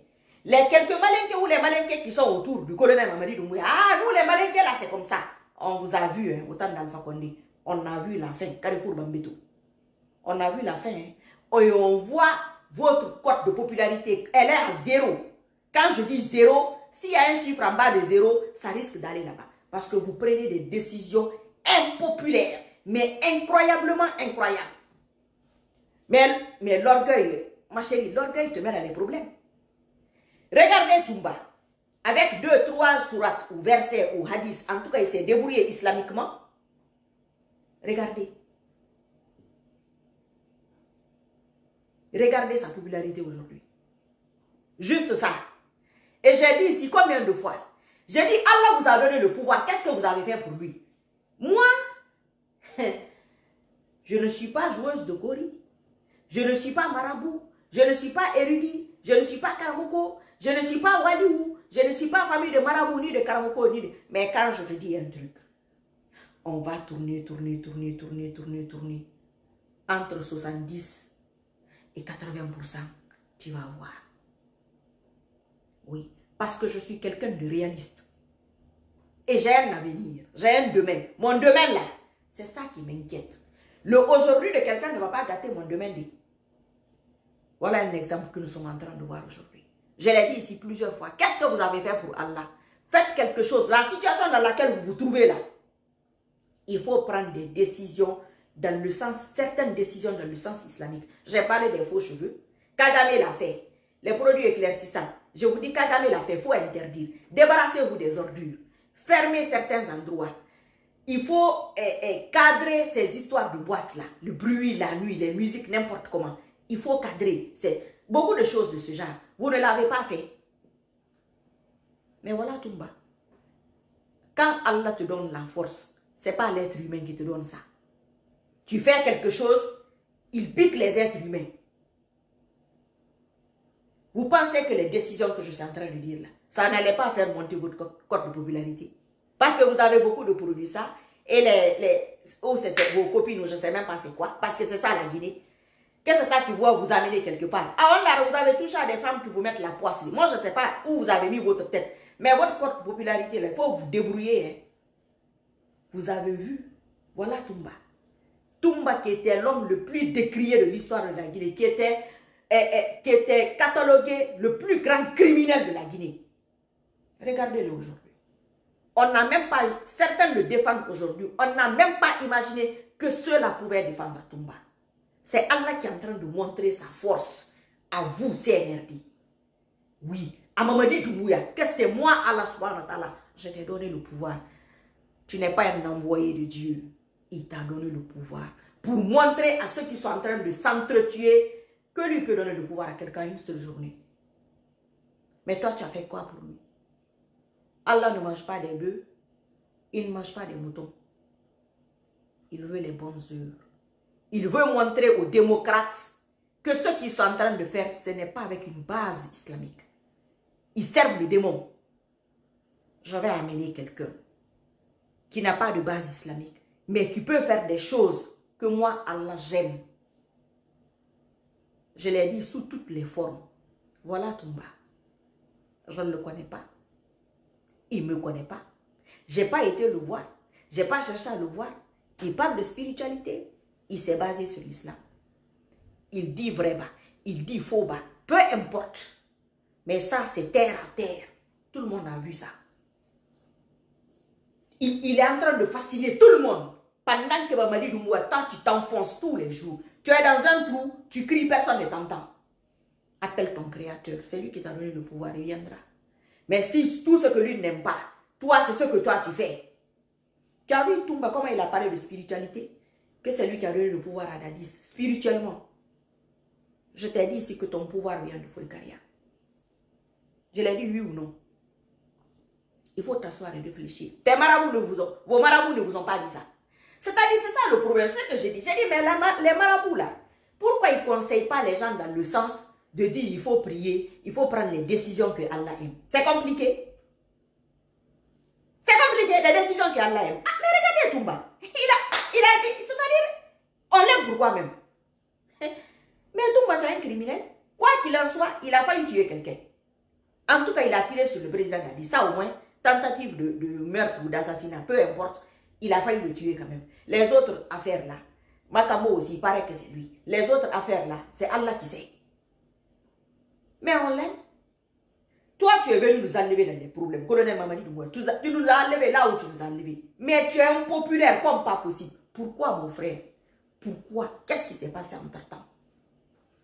Les quelques malinqués ou les malinqués qui sont autour du colonel Mamadi Doumbouya, ah, nous les malinqués là, c'est comme ça. On vous a vu, hein, au temps d'Alpha Condé. On a vu la fin, Carrefour Bambeto. On a vu la fin, hein. Et on voit... Votre cote de popularité, elle est à zéro. Quand je dis zéro, s'il y a un chiffre en bas de zéro, ça risque d'aller là-bas. Parce que vous prenez des décisions impopulaires, mais incroyablement incroyables. Mais, mais l'orgueil, ma chérie, l'orgueil te met dans les problèmes. Regardez Toumba, avec deux, trois sourates ou versets ou hadiths, en tout cas il s'est débrouillé islamiquement. Regardez. Regardez sa popularité aujourd'hui. Juste ça. Et j'ai dit ici combien de fois? J'ai dit, Allah vous a donné le pouvoir. Qu'est-ce que vous avez fait pour lui? Moi, je ne suis pas joueuse de gori. Je ne suis pas marabout. Je ne suis pas érudit. Je ne suis pas karamoko. Je ne suis pas wadiou. Je ne suis pas famille de marabout, ni de karamoko, ni de... Mais quand je te dis un truc, on va tourner, tourner, tourner, tourner, tourner, tourner. Entre soixante-dix... et quatre-vingts pour cent, tu vas voir. Oui, parce que je suis quelqu'un de réaliste. Et j'ai un avenir, j'ai un domaine. Mon domaine là, c'est ça qui m'inquiète. Le aujourd'hui de quelqu'un ne va pas gâter mon domaine. Là. Voilà un exemple que nous sommes en train de voir aujourd'hui. Je l'ai dit ici plusieurs fois. Qu'est-ce que vous avez fait pour Allah? Faites quelque chose. La situation dans laquelle vous vous trouvez là, il faut prendre des décisions dans le sens, certaines décisions dans le sens islamique. J'ai parlé des faux cheveux. Kagame l'a fait. Les produits éclaircissants. Je vous dis, Kagame l'a fait. Il faut interdire. Débarrassez-vous des ordures. Fermez certains endroits. Il faut eh, eh, cadrer ces histoires de boîtes-là. Le bruit, la nuit, les musiques, n'importe comment. Il faut cadrer. C'est beaucoup de choses de ce genre. Vous ne l'avez pas fait. Mais voilà, Toumba. Quand Allah te donne la force, ce n'est pas l'être humain qui te donne ça. Tu fais quelque chose, il pique les êtres humains. Vous pensez que les décisions que je suis en train de dire là, ça n'allait pas faire monter votre cote de popularité. Parce que vous avez beaucoup de produits ça, et les, les oh, c'est vos copines, ou je ne sais même pas c'est quoi, parce que c'est ça la Guinée. Qu'est-ce que c'est ça qui va vous amener quelque part? Ah, on là, vous avez touché à des femmes qui vous mettent la poisse. Moi, je ne sais pas où vous avez mis votre tête. Mais votre cote de popularité, il faut vous débrouiller. Hein. Vous avez vu, voilà Toumba. Toumba qui était l'homme le plus décrié de l'histoire de la Guinée, qui était, eh, eh, qui était catalogué le plus grand criminel de la Guinée. Regardez-le aujourd'hui. On n'a même pas, certains le défendent aujourd'hui, on n'a même pas imaginé que ceux-là pouvaient défendre Toumba. C'est Allah qui est en train de montrer sa force à vous, C N R D. Oui, à Mamadi Doumbouya, que c'est moi, Allah subhanahu wa ta'ala, je t'ai donné le pouvoir. Tu n'es pas un envoyé de Dieu. Il t'a donné le pouvoir pour montrer à ceux qui sont en train de s'entretuer que lui peut donner le pouvoir à quelqu'un une seule journée. Mais toi, tu as fait quoi pour lui? Allah ne mange pas des bœufs, il ne mange pas des moutons. Il veut les bonnes œuvres. Il veut montrer aux démocrates que ce qu'ils sont en train de faire, ce n'est pas avec une base islamique. Ils servent le démon. Je vais amener quelqu'un qui n'a pas de base islamique, mais qui peut faire des choses que moi, Allah, j'aime. Je l'ai dit sous toutes les formes. Voilà Toumba. Je ne le connais pas. Il ne me connaît pas. Je n'ai pas été le voir. Je n'ai pas cherché à le voir. Il parle de spiritualité. Il s'est basé sur l'islam. Il dit vrai bas. Il dit faux bas. Peu importe. Mais ça, c'est terre à terre. Tout le monde a vu ça. Il, il est en train de fasciner tout le monde. Pendant que Mamadi Doumbouya, toi, tu t'enfonces tous les jours. Tu es dans un trou, tu cries, personne ne t'entend. Appelle ton créateur. C'est lui qui t'a donné le pouvoir. Il viendra. Mais si tout ce que lui n'aime pas, toi, c'est ce que toi tu fais. Tu as vu Toumba, comment il a parlé de spiritualité? Que c'est lui qui a donné le pouvoir à Dadis, spirituellement. Je t'ai dit ici que ton pouvoir vient de Folikè. Je l'ai dit oui ou non? Il faut t'asseoir et réfléchir. Tes marabouts ne vous ont, vos marabouts ne vous ont pas dit ça. C'est-à-dire, c'est ça le problème, c'est ce que j'ai dit. J'ai dit, mais la, les marabouts là, pourquoi ils ne conseillent pas les gens dans le sens de dire il faut prier, il faut prendre les décisions que Allah aime? C'est compliqué. C'est compliqué, les décisions que Allah aime. Ah, mais regardez Toumba. Il a, il a dit, c'est-à-dire, on l'aime pourquoi même? Mais Toumba, c'est un criminel. Quoi qu'il en soit, il a failli tuer quelqu'un. En tout cas, il a tiré sur le président Dadis. Ça au moins, tentative de, de meurtre ou d'assassinat, peu importe, il a failli le tuer quand même. Les autres affaires là, Makamo aussi, il paraît que c'est lui. Les autres affaires là, c'est Allah qui sait. Mais on l'aime. Toi, tu es venu nous enlever dans les problèmes. Colonel Mamadi Doumbouya, tu nous as enlevés là où tu nous as enlevés. Mais tu es impopulaire comme pas possible. Pourquoi, mon frère? Pourquoi? Qu'est-ce qui s'est passé entre-temps?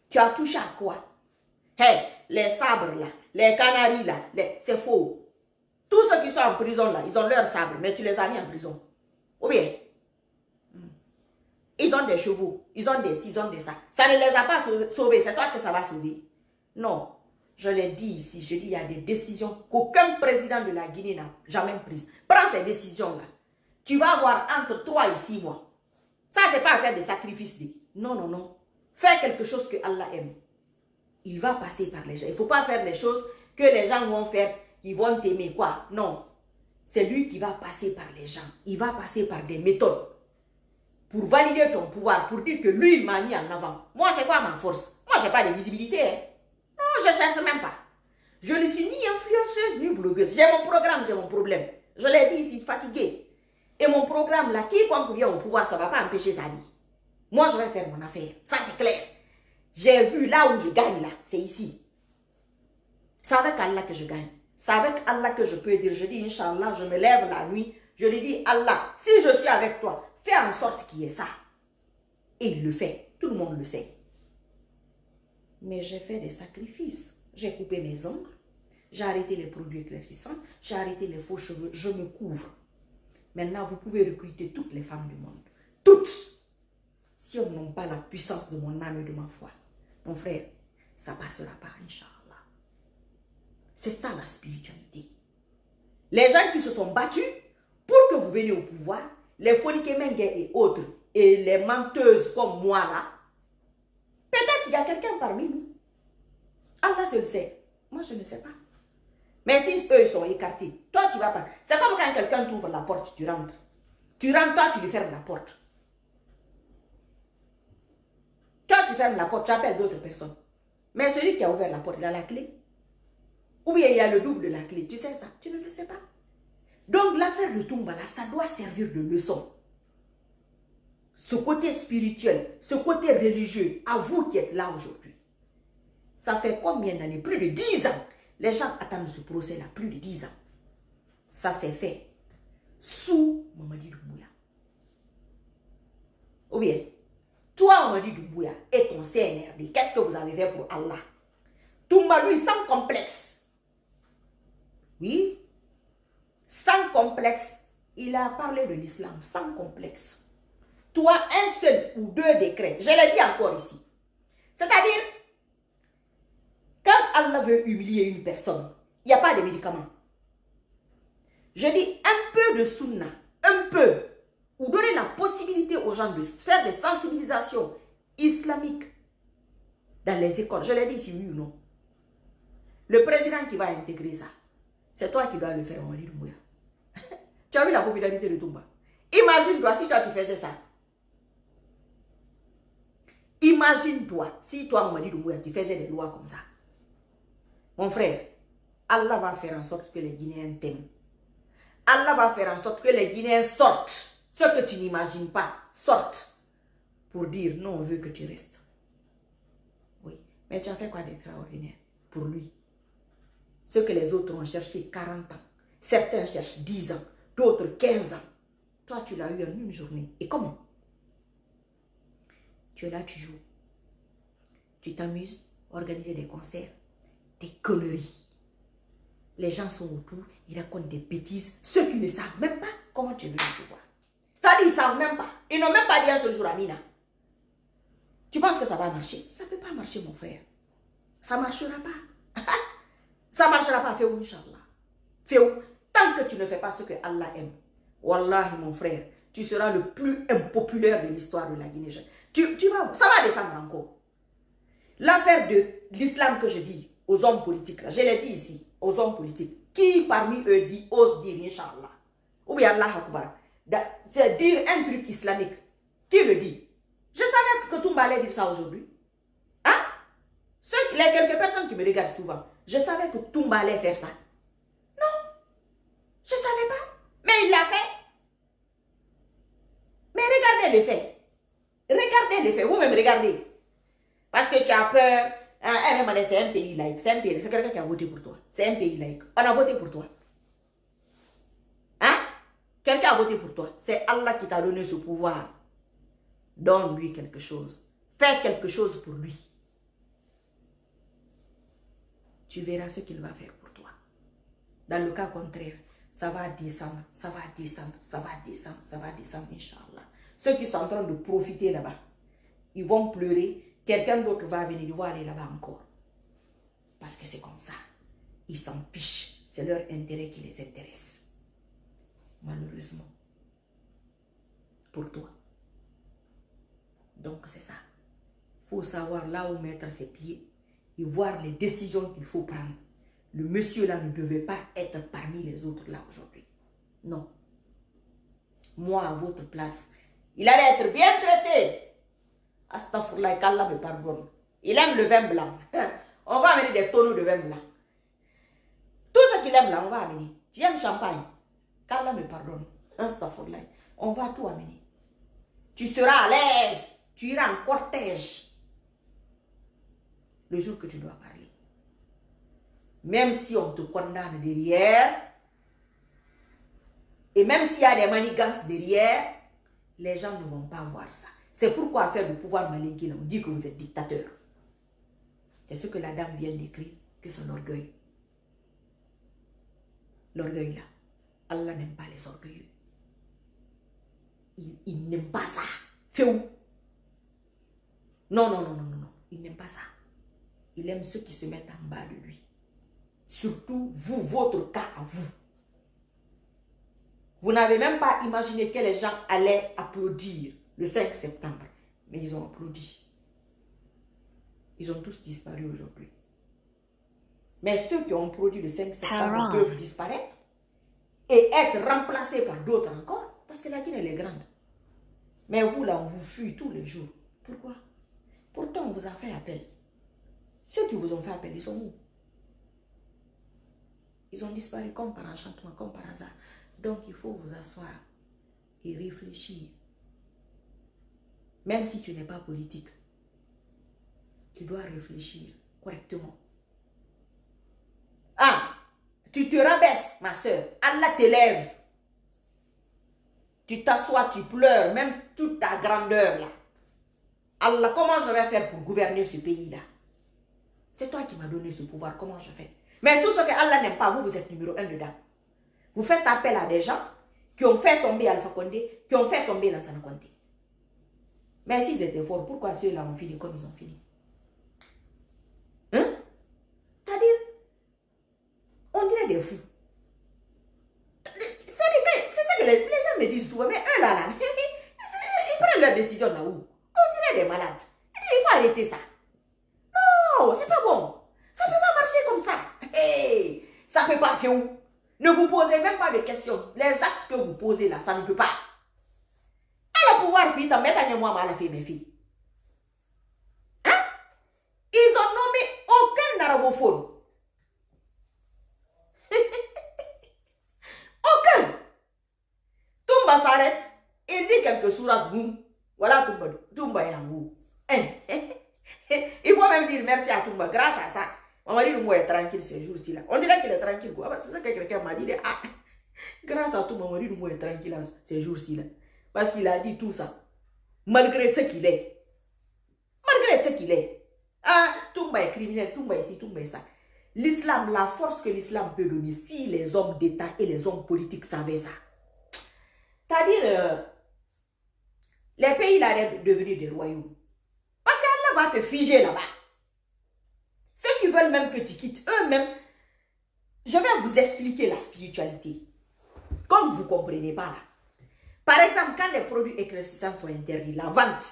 Tu as touché à quoi? Hey, les sabres là, les canaries là, les... c'est faux. Tous ceux qui sont en prison là, ils ont leurs sabres, mais tu les as mis en prison. Ou bien? Ils ont des chevaux, ils ont des ci, ils ont des ça. Ça ne les a pas sauvés, c'est toi que ça va sauver. Non, je l'ai dit ici, je dis il y a des décisions qu'aucun président de la Guinée n'a jamais prises. Prends ces décisions-là. Tu vas avoir entre trois et six mois. Ça, c'est pas à faire des sacrifices. Non, non, non. Fais quelque chose que Allah aime. Il va passer par les gens. Il ne faut pas faire des choses que les gens vont faire, ils vont t'aimer, quoi. Non. C'est lui qui va passer par les gens. Il va passer par des méthodes pour valider ton pouvoir, pour dire que lui, il m'a mis en avant. Moi, c'est quoi ma force? Moi, je n'ai pas de visibilité, hein. Non, je ne cherche même pas. Je ne suis ni influenceuse ni blogueuse. J'ai mon programme, j'ai mon problème. Je l'ai dit ici, fatiguée. Et mon programme, là, quiconque vient au pouvoir, ça ne va pas empêcher sa vie. Moi, je vais faire mon affaire. Ça, c'est clair. J'ai vu là où je gagne, là. C'est ici. C'est avec Allah que je gagne. C'est avec Allah que je peux dire. Je dis, Inch'Allah, je me lève la nuit. Je lui dis, Allah, si je suis avec toi, fais en sorte qu'il y ait ça. Et il le fait. Tout le monde le sait. Mais j'ai fait des sacrifices. J'ai coupé mes ongles, j'ai arrêté les produits éclaircissants, j'ai arrêté les faux cheveux, je me couvre. Maintenant, vous pouvez recruter toutes les femmes du monde. Toutes. Si on n'a pas la puissance de mon âme et de ma foi, mon frère, ça passera pas, Inch'Allah. C'est ça la spiritualité. Les gens qui se sont battus pour que vous veniez au pouvoir, les Fonikè Menguè et autres, et les menteuses comme moi là, peut-être qu'il y a quelqu'un parmi nous. Allah se le sait. Moi, je ne sais pas. Mais si eux, ils sont écartés, toi, tu vas pas. C'est comme quand quelqu'un t'ouvre la porte, tu rentres. Tu rentres, toi, tu lui fermes la porte. Toi, tu fermes la porte, tu appelles d'autres personnes. Mais celui qui a ouvert la porte, il a la clé. Ou bien il y a le double de la clé. Tu sais ça? Tu ne le sais pas. Donc, l'affaire de Toumba, là, ça doit servir de leçon. Ce côté spirituel, ce côté religieux, à vous qui êtes là aujourd'hui. Ça fait combien d'années? Plus de dix ans. Les gens attendent ce procès-là, plus de dix ans. Ça s'est fait. sous Mamadi Doumbouya. Ou bien, toi, Mamadi Doumbouya, et ton C N R D, qu'est-ce que vous avez fait pour Allah? Toumba, lui, sans complexe. Oui, sans complexe. Il a parlé de l'islam sans complexe. Toi, un seul ou deux décrets, je l'ai dit encore ici. C'est-à-dire, quand Allah veut humilier une personne, il n'y a pas de médicament. Je dis un peu de sunna, un peu, ou donner la possibilité aux gens de faire des sensibilisations islamiques dans les écoles. Je l'ai dit si oui ou non. Le président qui va intégrer ça, c'est toi qui dois le faire, Mamadi Doumbouya. Tu as vu la popularité de Toumba. Imagine-toi si toi tu faisais ça. Imagine-toi si toi, Mamadi Doumbouya, tu faisais des lois comme ça. Mon frère, Allah va faire en sorte que les Guinéens t'aiment. Allah va faire en sorte que les Guinéens sortent. Ce que tu n'imagines pas, sortent. Pour dire, non, on veut que tu restes. Oui, mais tu as fait quoi d'extraordinaire pour lui? Ce que les autres ont cherché quarante ans. Certains cherchent dix ans. D'autres quinze ans. Toi, tu l'as eu en une journée. Et comment? Tu es là, tu joues. Tu t'amuses, organiser des concerts, des conneries. Les gens sont autour, ils racontent des bêtises. Ceux qui ne savent même pas comment tu es venu te voir. C'est-à-dire, ils ne savent même pas. Ils n'ont même pas dit à ce jour à Mina. Tu penses que ça va marcher? Ça ne peut pas marcher, mon frère. Ça ne marchera pas. Ça ne marchera pas. Fais-vous, Inch'Allah. Fais-vous. Tant que tu ne fais pas ce que Allah aime, wallahi mon frère, tu seras le plus impopulaire de l'histoire de la Guinée. Tu, tu vas, ça va descendre encore. L'affaire de l'islam que je dis aux hommes politiques, là, je l'ai dit ici, aux hommes politiques, qui parmi eux dit, ose dire Inch'Allah, ou bien Allah Akbar, c'est dire un truc islamique, qui le dit? Je savais que Toumba allait dire ça aujourd'hui. Hein? Ceux, les quelques personnes qui me regardent souvent, je savais que Toumba allait faire ça. Je ne savais pas, mais il l'a fait. Mais regardez les faits. Regardez les faits, vous-même regardez. Parce que tu as peur. Hein, c'est un pays laïque, c'est un pays laïque. C'est quelqu'un qui a voté pour toi. C'est un pays laïque. On a voté pour toi. Hein? Quelqu'un a voté pour toi. C'est Allah qui t'a donné ce pouvoir. Donne-lui quelque chose. Fais quelque chose pour lui. Tu verras ce qu'il va faire pour toi. Dans le cas contraire, ça va descendre, ça va descendre, ça va descendre, ça va descendre, Inch'Allah. Ceux qui sont en train de profiter là-bas, ils vont pleurer. Quelqu'un d'autre va venir, ils vont aller là-bas encore. Parce que c'est comme ça. Ils s'en fichent. C'est leur intérêt qui les intéresse. Malheureusement. Pour toi. Donc c'est ça. Il faut savoir là où mettre ses pieds et voir les décisions qu'il faut prendre. Le monsieur là ne devait pas être parmi les autres là aujourd'hui. Non. Moi à votre place, il allait être bien traité. Astaghfirullah, qu'Allah me pardonne. Il aime le vin blanc. On va amener des tonneaux de vin blanc. Tout ce qu'il aime là, on va amener. Tu aimes champagne? Qu'Allah me pardonne. Astaghfirullah. On va tout amener. Tu seras à l'aise. Tu iras en cortège. Le jour que tu dois parler. Même si on te condamne derrière, et même s'il y a des manigances derrière, les gens ne vont pas voir ça. C'est pourquoi faire le pouvoir malingué, on dit que vous êtes dictateur. C'est ce que la dame vient d'écrire, que son orgueil. L'orgueil là, Allah n'aime pas les orgueilleux. Il, il n'aime pas ça. Fais où? Non, non, non, non, non, non. Il n'aime pas ça. Il aime ceux qui se mettent en bas de lui. Surtout, vous, votre cas à vous. Vous n'avez même pas imaginé que les gens allaient applaudir le cinq septembre. Mais ils ont applaudi. Ils ont tous disparu aujourd'hui. Mais ceux qui ont produit le cinq septembre peuvent disparaître et être remplacés par d'autres encore parce que la Guinée, elle est grande. Mais vous, là, on vous fuit tous les jours. Pourquoi? Pourtant, on vous a fait appel. Ceux qui vous ont fait appel, ils sont où? Ils ont disparu comme par enchantement, comme par hasard. Donc, il faut vous asseoir et réfléchir. Même si tu n'es pas politique, tu dois réfléchir correctement. Ah, tu te rabaisses, ma soeur. Allah t'élève. tu t'assois, tu pleures, même toute ta grandeur là. Allah, comment je vais faire pour gouverner ce pays là? C'est toi qui m'as donné ce pouvoir, comment je fais? Mais tout ce que Allah n'aime pas, vous, vous êtes numéro un dedans. Vous faites appel à des gens qui ont fait tomber Alpha Condé, qui ont fait tomber Lansana Condé. Mais s'ils étaient forts, pourquoi ceux-là ont fini comme ils ont fini? Hein? C'est-à-dire, on dirait des fous. C'est ça que les gens me disent souvent, mais eux là, là, ils prennent leur décision là où? On dirait des malades. Il faut arrêter ça. Non, c'est pas bon. Ça ne peut pas marcher comme ça. Hey, ça ne peut pas faire où? Ne vous posez même pas de questions. Les actes que vous posez là, ça ne peut pas. Elle a pouvoir vite en mettre à moi mal à faire mes filles. Hein? Ils ont nommé aucun arabophone. Aucun. Toumba s'arrête. Il dit quelques sourates. Voilà Toumba. Toumba est en haut. Il faut même dire merci à Toumba. Grâce à ça. Mamadi Doumbouya est tranquille ces jours-ci là. On dirait qu'il est tranquille quoi. C'est ça que quelqu'un m'a dit. Ah, grâce à tout, Mamadi Doumbouya est tranquille ces jours-ci là. Parce qu'il a dit tout ça. Malgré ce qu'il est. Malgré ce qu'il est. Ah, Toumba est criminel, Toumba est ci, Toumba est ça. L'islam, la force que l'islam peut donner, si les hommes d'État et les hommes politiques savaient ça. C'est-à-dire, euh, les pays là de devenir des royaumes. Parce qu'Allah va te figer là-bas. Ceux qui veulent même que tu quittes eux-mêmes, je vais vous expliquer la spiritualité. Comme vous ne comprenez pas là. Par exemple, quand les produits éclaircissants sont interdits, la vente,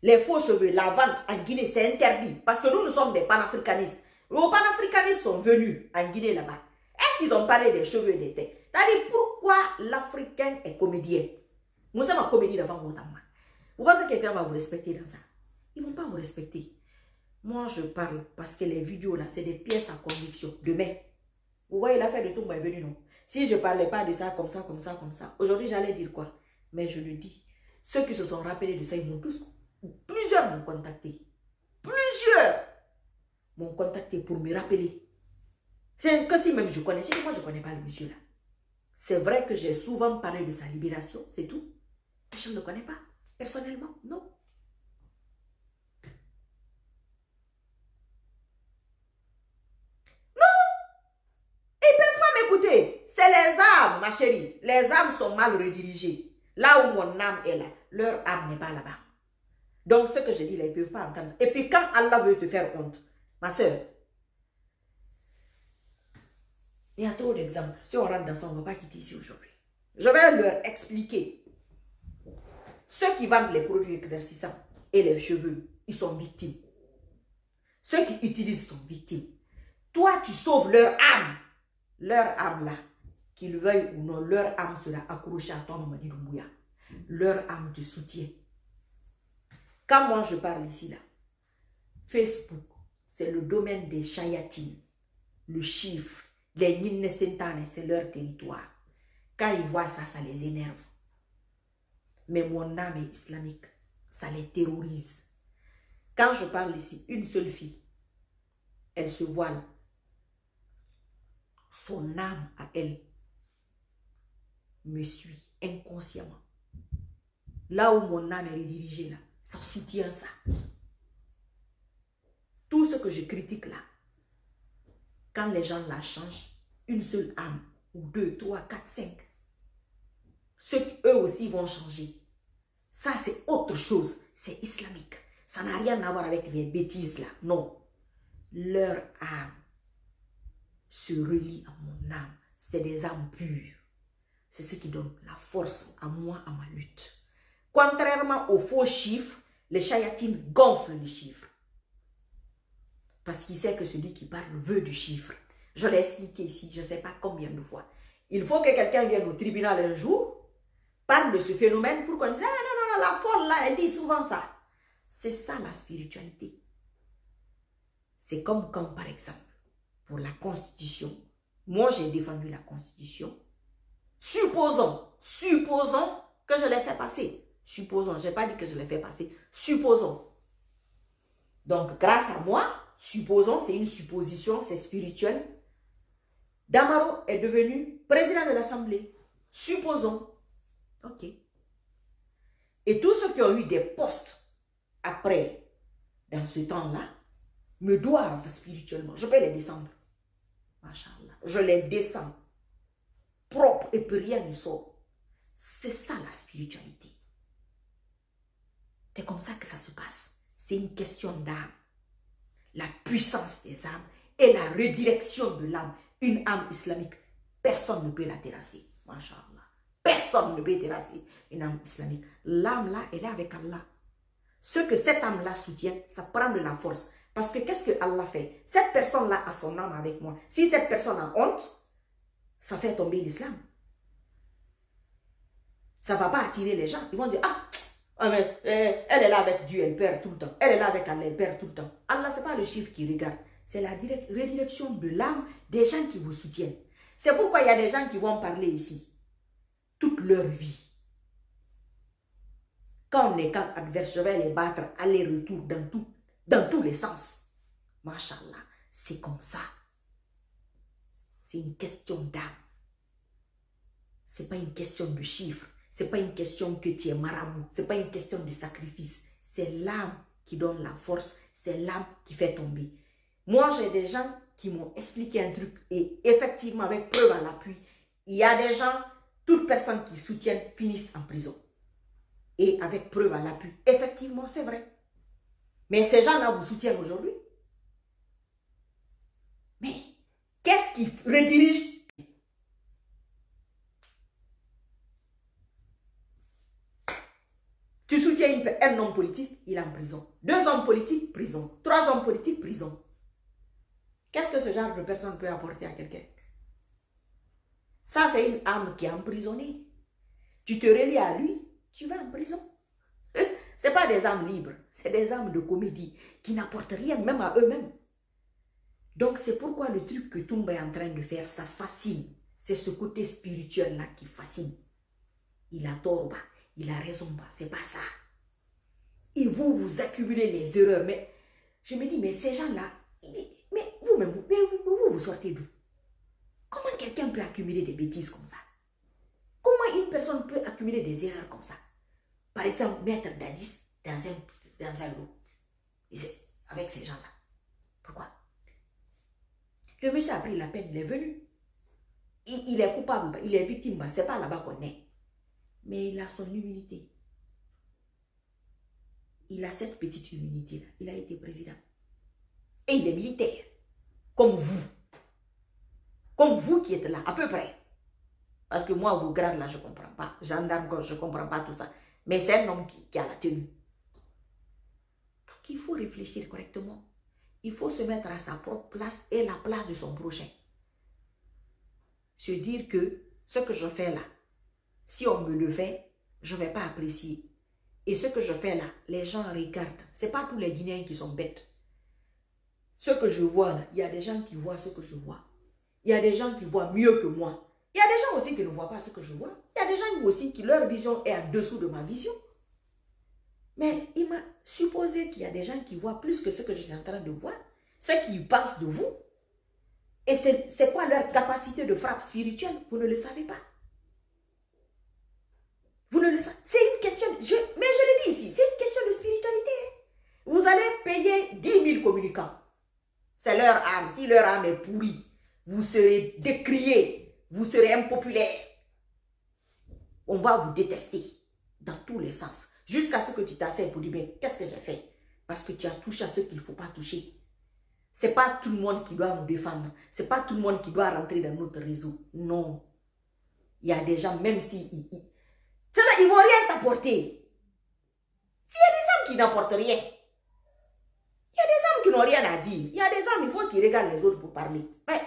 les faux cheveux, la vente en Guinée, c'est interdit. Parce que nous, nous sommes des panafricanistes. Nos panafricanistes sont venus en Guinée là-bas. Est-ce qu'ils ont parlé des cheveux et des têtes? C'est-à-dire, pourquoi l'Africain est comédien? Nous sommes en comédie devant votre main. Vous pensez que quelqu'un va vous respecter dans ça? Ils ne vont pas vous respecter. Moi, je parle parce que les vidéos, là, c'est des pièces à conviction. Demain, vous voyez, l'affaire de Toumba est venue, non? Si je ne parlais pas de ça, comme ça, comme ça, comme ça, aujourd'hui, j'allais dire quoi? Mais je le dis. Ceux qui se sont rappelés de ça, ils m'ont tous... Plusieurs m'ont contacté. Plusieurs m'ont contacté pour me rappeler. C'est que si même je connais... Je dis, moi, je ne connais pas le monsieur, là. C'est vrai que j'ai souvent parlé de sa libération, c'est tout. Mais je ne le connais pas. Personnellement, non. C'est les âmes, ma chérie. Les âmes sont mal redirigées. Là où mon âme est là, leur âme n'est pas là-bas. Donc, ce que je dis là, ils ne peuvent pas entendre. Et puis, quand Allah veut te faire honte, ma soeur, il y a trop d'exemples. Si on rentre dans ça, on ne va pas quitter ici aujourd'hui. Je vais leur expliquer. Ceux qui vendent les produits éclaircissants et les cheveux, ils sont victimes. Ceux qui utilisent sont victimes. Toi, tu sauves leur âme. Leur âme là, qu'ils veuillent ou non, leur âme sera accrochée à toi, Mamadi Doumbouya. Leur âme te soutient. Quand moi je parle ici là, Facebook, c'est le domaine des chayatines, le chiffre, les nines sentanes, c'est leur territoire. Quand ils voient ça, ça les énerve. Mais mon âme est islamique, ça les terrorise. Quand je parle ici, une seule fille, elle se voile. Son âme à elle me suit inconsciemment. Là où mon âme est redirigée, là, ça soutient ça. Tout ce que je critique là, quand les gens la changent, une seule âme, ou deux, trois, quatre, cinq, ceux qui eux aussi vont changer. Ça, c'est autre chose. C'est islamique. Ça n'a rien à voir avec les bêtises là. Non. Leur âme se relie à mon âme. C'est des âmes pures. C'est ce qui donne la force à moi, à ma lutte. Contrairement aux faux chiffres, les chayatines gonflent les chiffres. Parce qu'il sait que celui qui parle veut du chiffre. Je l'ai expliqué ici, je ne sais pas combien de fois. Il faut que quelqu'un vienne au tribunal un jour, parle de ce phénomène pour qu'on dise, ah non, non, non, la folle là, elle dit souvent ça. C'est ça la spiritualité. C'est comme quand, par exemple, pour la constitution. Moi, j'ai défendu la constitution. Supposons, supposons que je l'ai fait passer. Supposons, je n'ai pas dit que je l'ai fait passer. Supposons. Donc, grâce à moi, supposons, c'est une supposition, c'est spirituel. Damaro est devenu président de l'Assemblée. Supposons. Ok. Et tous ceux qui ont eu des postes après, dans ce temps-là, me doivent spirituellement. Je peux les descendre. Machallah. Je les descends. Propre et puis rien ne sort. C'est ça la spiritualité. C'est comme ça que ça se passe. C'est une question d'âme. La puissance des âmes et la redirection de l'âme. Une âme islamique, personne ne peut la terrasser. Masha'Allah. Personne ne peut terrasser une âme islamique. L'âme là, elle est avec Allah. Ce que cette âme là soutient, ça prend de la force. Parce que qu'est-ce que Allah fait? Cette personne là a son âme avec moi. Si cette personne a honte, ça fait tomber l'islam. Ça ne va pas attirer les gens. Ils vont dire, ah, mais elle est là avec Dieu, elle perd tout le temps. Elle est là avec Allah, elle perd tout le temps. Allah, ce n'est pas le chiffre qui regarde. C'est la redirection de l'âme des gens qui vous soutiennent. C'est pourquoi il y a des gens qui vont parler ici toute leur vie. Quand on est camp adverse, je vais les battre aller-retour dans tout, dans tous les sens. Mashallah, c'est comme ça. C'est une question d'âme. Ce n'est pas une question de chiffres. Ce n'est pas une question que tu es marabout. Ce n'est pas une question de sacrifice. C'est l'âme qui donne la force. C'est l'âme qui fait tomber. Moi, j'ai des gens qui m'ont expliqué un truc. Et effectivement, avec preuve à l'appui, il y a des gens, toute personne qui soutient finissent en prison. Et avec preuve à l'appui, effectivement, c'est vrai. Mais ces gens-là vous soutiennent aujourd'hui. Mais qu'est-ce qui redirige? Tu soutiens une, un homme politique, il est en prison. Deux hommes politiques, prison. Trois hommes politiques, prison. Qu'est-ce que ce genre de personne peut apporter à quelqu'un? Ça, c'est une âme qui est emprisonnée. Tu te relis à lui, tu vas en prison. Ce n'est pas des âmes libres, c'est des âmes de comédie qui n'apportent rien même à eux-mêmes. Donc, c'est pourquoi le truc que Toumba est en train de faire, ça fascine. C'est ce côté spirituel-là qui fascine. Il a tort, bah. Il a raison, c'est pas ça. Et vous, vous accumulez les erreurs. Mais je me dis, mais ces gens-là, mais vous-même, vous, vous, vous sortez d'où? Comment quelqu'un peut accumuler des bêtises comme ça? Comment une personne peut accumuler des erreurs comme ça? Par exemple, mettre Dadis dans un, dans un groupe. Avec ces gens-là. Pourquoi? Le monsieur a pris la peine, il est venu. Il, il est coupable, il est victime, c'est pas là-bas qu'on est. Mais il a son humilité. Il a cette petite humilité-là. Il a été président. Et il est militaire. Comme vous. Comme vous qui êtes là, à peu près. Parce que moi, vos grades là, je ne comprends pas. Gendarme, je ne comprends pas tout ça. Mais c'est un homme qui, qui a la tenue. Donc, il faut réfléchir correctement. Il faut se mettre à sa propre place et la place de son prochain. Se dire que ce que je fais là, si on me le fait, je ne vais pas apprécier. Et ce que je fais là, les gens regardent. Ce n'est pas tous les Guinéens qui sont bêtes. Ce que je vois là, il y a des gens qui voient ce que je vois. Il y a des gens qui voient mieux que moi. Il y a des gens aussi qui ne voient pas ce que je vois. Il y a des gens aussi qui, leur vision est en dessous de ma vision. Mais il m'a supposé qu'il y a des gens qui voient plus que ce que je suis en train de voir. Ce qu'ils pensent de vous. Et c'est quoi leur capacité de frappe spirituelle? Vous ne le savez pas. Vous ne le savez. C'est une question, je, mais je le dis ici, c'est une question de spiritualité. Vous allez payer dix mille communicants. C'est leur âme. Si leur âme est pourrie, vous serez décriés, vous serez impopulaires. On va vous détester dans tous les sens. Jusqu'à ce que tu t'asseyes pour dire, mais qu'est-ce que j'ai fait? Parce que tu as touché à ce qu'il ne faut pas toucher. Ce n'est pas tout le monde qui doit nous défendre. Ce n'est pas tout le monde qui doit rentrer dans notre réseau. Non. Il y a des gens, même si... c'est-à-dire qu'ils ne vont rien t'apporter. S'il y a des âmes qui n'apportent rien, il y a des âmes qui n'ont rien à dire. Il y a des âmes, il faut qu'ils regardent les autres pour parler. Mais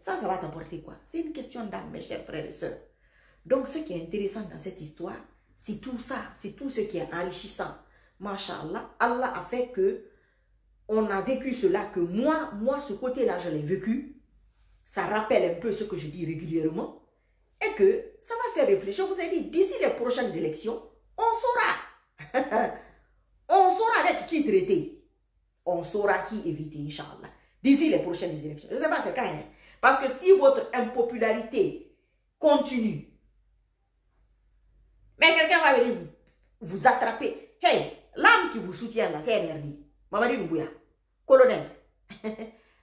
ça, ça va t'apporter quoi? C'est une question d'âme, mes chers frères et sœurs. Donc, ce qui est intéressant dans cette histoire, c'est tout ça. C'est tout ce qui est enrichissant. Masha'Allah, Allah a fait que on a vécu cela, que moi, moi, ce côté-là, je l'ai vécu. Ça rappelle un peu ce que je dis régulièrement. Et que ça va faire réfléchir. Je vous ai dit, d'ici les prochaines élections, on saura. On saura avec qui traiter. On saura qui éviter, Inch'Allah. D'ici les prochaines élections. Je ne sais pas c'est quand. Hein? Parce que si votre impopularité continue, Mais quelqu'un va venir vous, vous attraper. Hey, l'âme qui vous soutient, la C N R D, Mamadi Doumbouya, colonel,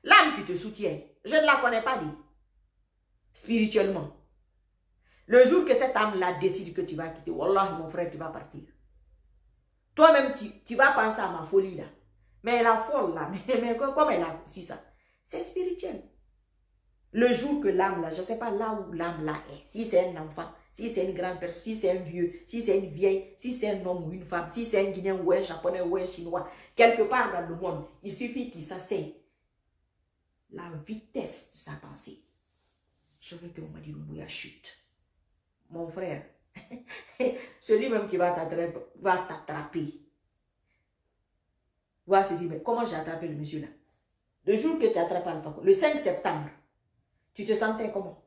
l'âme qui te soutient, je ne la connais pas, dit, spirituellement. Le jour que cette âme-là décide que tu vas quitter, wallah, mon frère, tu vas partir. Toi-même, tu, tu vas penser à ma folie, là. Mais la folle, là, mais, mais comme elle a su ça, c'est spirituel. Le jour que l'âme, là, je ne sais pas là où l'âme, là, est. Si c'est un enfant, si c'est une grande personne, si c'est un vieux, si c'est une vieille, si c'est un homme ou une femme, si c'est un Guinéen ou un Japonais ou un Chinois, quelque part dans le monde, il suffit qu'il s'asseye. La vitesse de sa pensée. Je veux que Mamadi Doumbouya chute. Mon frère, celui-même qui va t'attraper, va se dire, mais comment j'ai attrapé le monsieur là? Le jour que tu attrapes Alpha Condé, le cinq septembre, tu te sentais comment?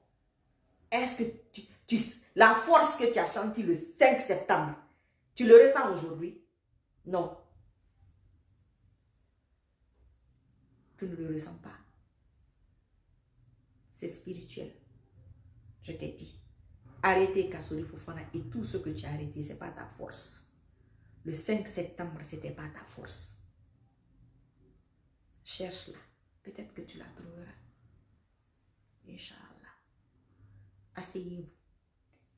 Est-ce que tu, tu, la force que tu as sentie le cinq septembre, tu le ressens aujourd'hui? Non. Tu ne le ressens pas. C'est spirituel. Je t'ai dit. Arrêtez Kassory Fofana et tout ce que tu as arrêté, ce n'est pas ta force. Le cinq septembre, ce n'était pas ta force. Cherche-la. Peut-être que tu la trouveras. Inch'Allah. Asseyez-vous.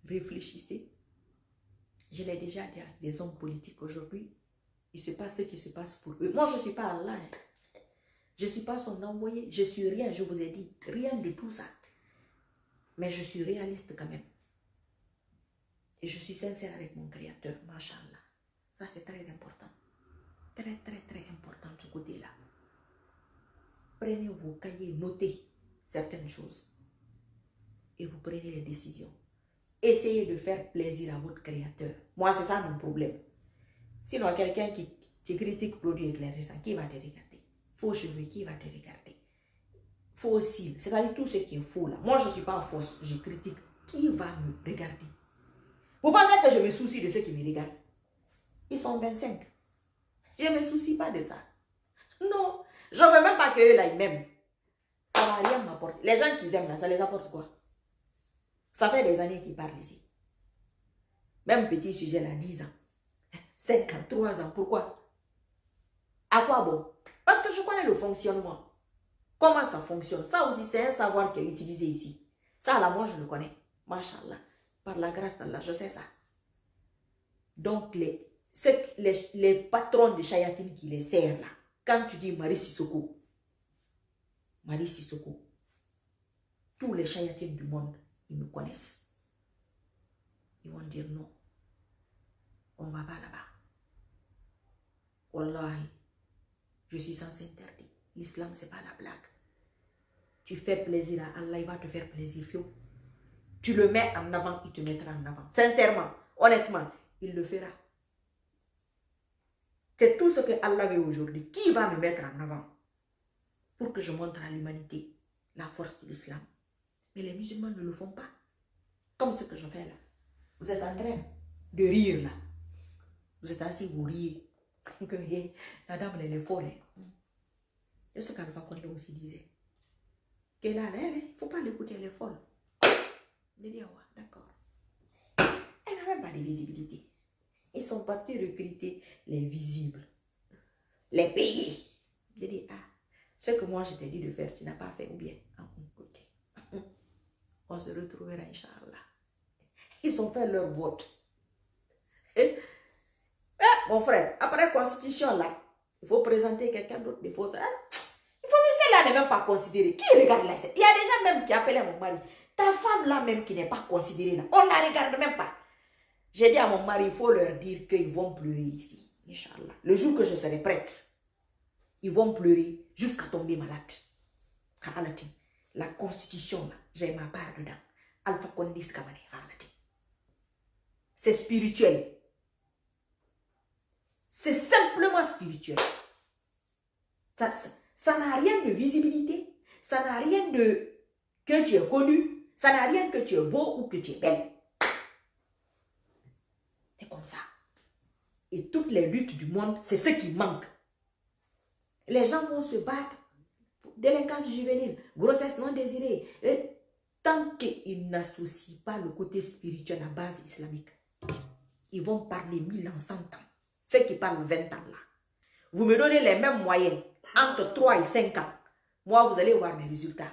Réfléchissez. Je l'ai déjà dit à des hommes politiques aujourd'hui. Il se passe ce qui se passe pour eux. Moi, je ne suis pas Allah. Je ne suis pas son envoyé. Je ne suis rien, je vous ai dit. Rien de tout ça. Mais je suis réaliste quand même. Et je suis sincère avec mon créateur, Mashallah. Ça, c'est très important. Très, très, très important de ce côté-là. Prenez vos cahiers, notez certaines choses. Et vous prenez les décisions. Essayez de faire plaisir à votre créateur. Moi, c'est ça mon problème. Sinon, quelqu'un qui, qui critique produit éclairissant, qui va te regarder? Faux cheveux, qui va te regarder? Faux cils, c'est-à-dire tout ce qui est faux là. Moi, je ne suis pas fausse, je critique. Qui va me regarder? Vous pensez que je me soucie de ceux qui me regardent? Ils sont vingt-cinq. Je ne me soucie pas de ça. Non. Je ne veux même pas qu'eux, là, ils m'aiment. Ça ne va rien m'apporter. Les gens qu'ils aiment, là, ça les apporte quoi? Ça fait des années qu'ils parlent ici. Même petit sujet, là, dix ans. cinquante-trois ans. Pourquoi? À quoi bon? Parce que je connais le fonctionnement. Comment ça fonctionne? Ça aussi, c'est un savoir qui est utilisé ici. Ça, là, moi, je le connais. Mashallah. Par la grâce d'Allah, je sais ça. Donc, les, les, les patrons de chayatines qui les servent là, quand tu dis Marie Sissoko, Marie Sissoko, tous les chayatines du monde, ils me connaissent. Ils vont dire non, on ne va pas là-bas. Wallahi, je suis sans interdit. L'islam, ce n'est pas la blague. Tu fais plaisir à Allah, il va te faire plaisir, fio. Tu le mets en avant, il te mettra en avant. Sincèrement, honnêtement, il le fera. C'est tout ce que Allah veut aujourd'hui. Qui va me mettre en avant pour que je montre à l'humanité la force de l'islam? Mais les musulmans ne le font pas. Comme ce que je fais là. Vous êtes en train de rire là. Vous êtes assis, vous riez. La dame, elle est folle. Et ce qu'Alpha Condé aussi disait. Qu'elle a l'air, il ne faut pas l'écouter, elle est folle. D'accord. Elle n'a même pas de visibilité. Ils sont partis recruter les visibles, les payer. Je dis, ah, ce que moi je t'ai dit de faire, tu n'as pas fait ou bien. Ah, okay. On se retrouvera, Inch'Allah. Ils ont fait leur vote. Et, eh, mon frère, après la constitution là, il faut présenter quelqu'un d'autre des fausses. Hein? Il faut que celle-là n'est même pas considérée. Qui regarde là? Il y a déjà même qui appelait mon mari. Ta femme là même qui n'est pas considérée là, on la regarde même pas. J'ai dit à mon mari, il faut leur dire qu'ils vont pleurer ici. Inch'Allah. Le jour que je serai prête, ils vont pleurer jusqu'à tomber malade. La constitution là, j'ai ma part dedans. Alpha Condé Camara. C'est spirituel. C'est simplement spirituel. Ça n'a rien de visibilité. Ça n'a rien de que tu es connu. Ça n'a rien que tu es beau ou que tu es belle. Comme ça. Et toutes les luttes du monde, c'est ce qui manque. Les gens vont se battre pour délinquance juvénile, grossesse non désirée, et tant qu'ils n'associent pas le côté spirituel à la base islamique. ils vont parler mille ans, cent ans. Ceux qui parlent vingt ans là. Vous me donnez les mêmes moyens, entre trois et cinq ans. Moi, vous allez voir mes résultats.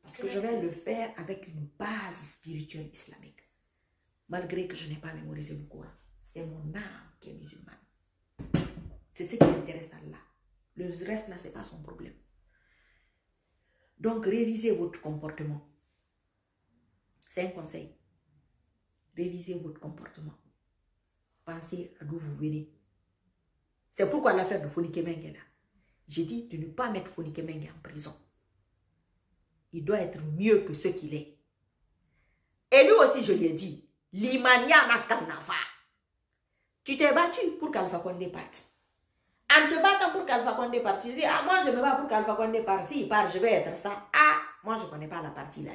Parce que je vais le faire avec une base spirituelle islamique. Malgré que je n'ai pas mémorisé le Coran. C'est mon âme qui est musulmane. C'est ce qui intéresse Allah. Le reste là, ce n'est pas son problème. Donc, révisez votre comportement. C'est un conseil. Révisez votre comportement. Pensez à d'où vous venez. C'est pourquoi l'affaire de Fonikè Menguè là. J'ai dit de ne pas mettre Fonikè Menguè en prison. Il doit être mieux que ce qu'il est. Et lui aussi, je lui ai dit, l'Imania n'a qu'un nafa. Tu t'es battu pour qu'Alpha Condé parte. En te battant pour qu'Alpha Condé parte, tu dis, ah, moi je me bats pour qu'Alpha Condé parte. S'il part, je vais être ça. Ah, moi je ne connais pas la partie là.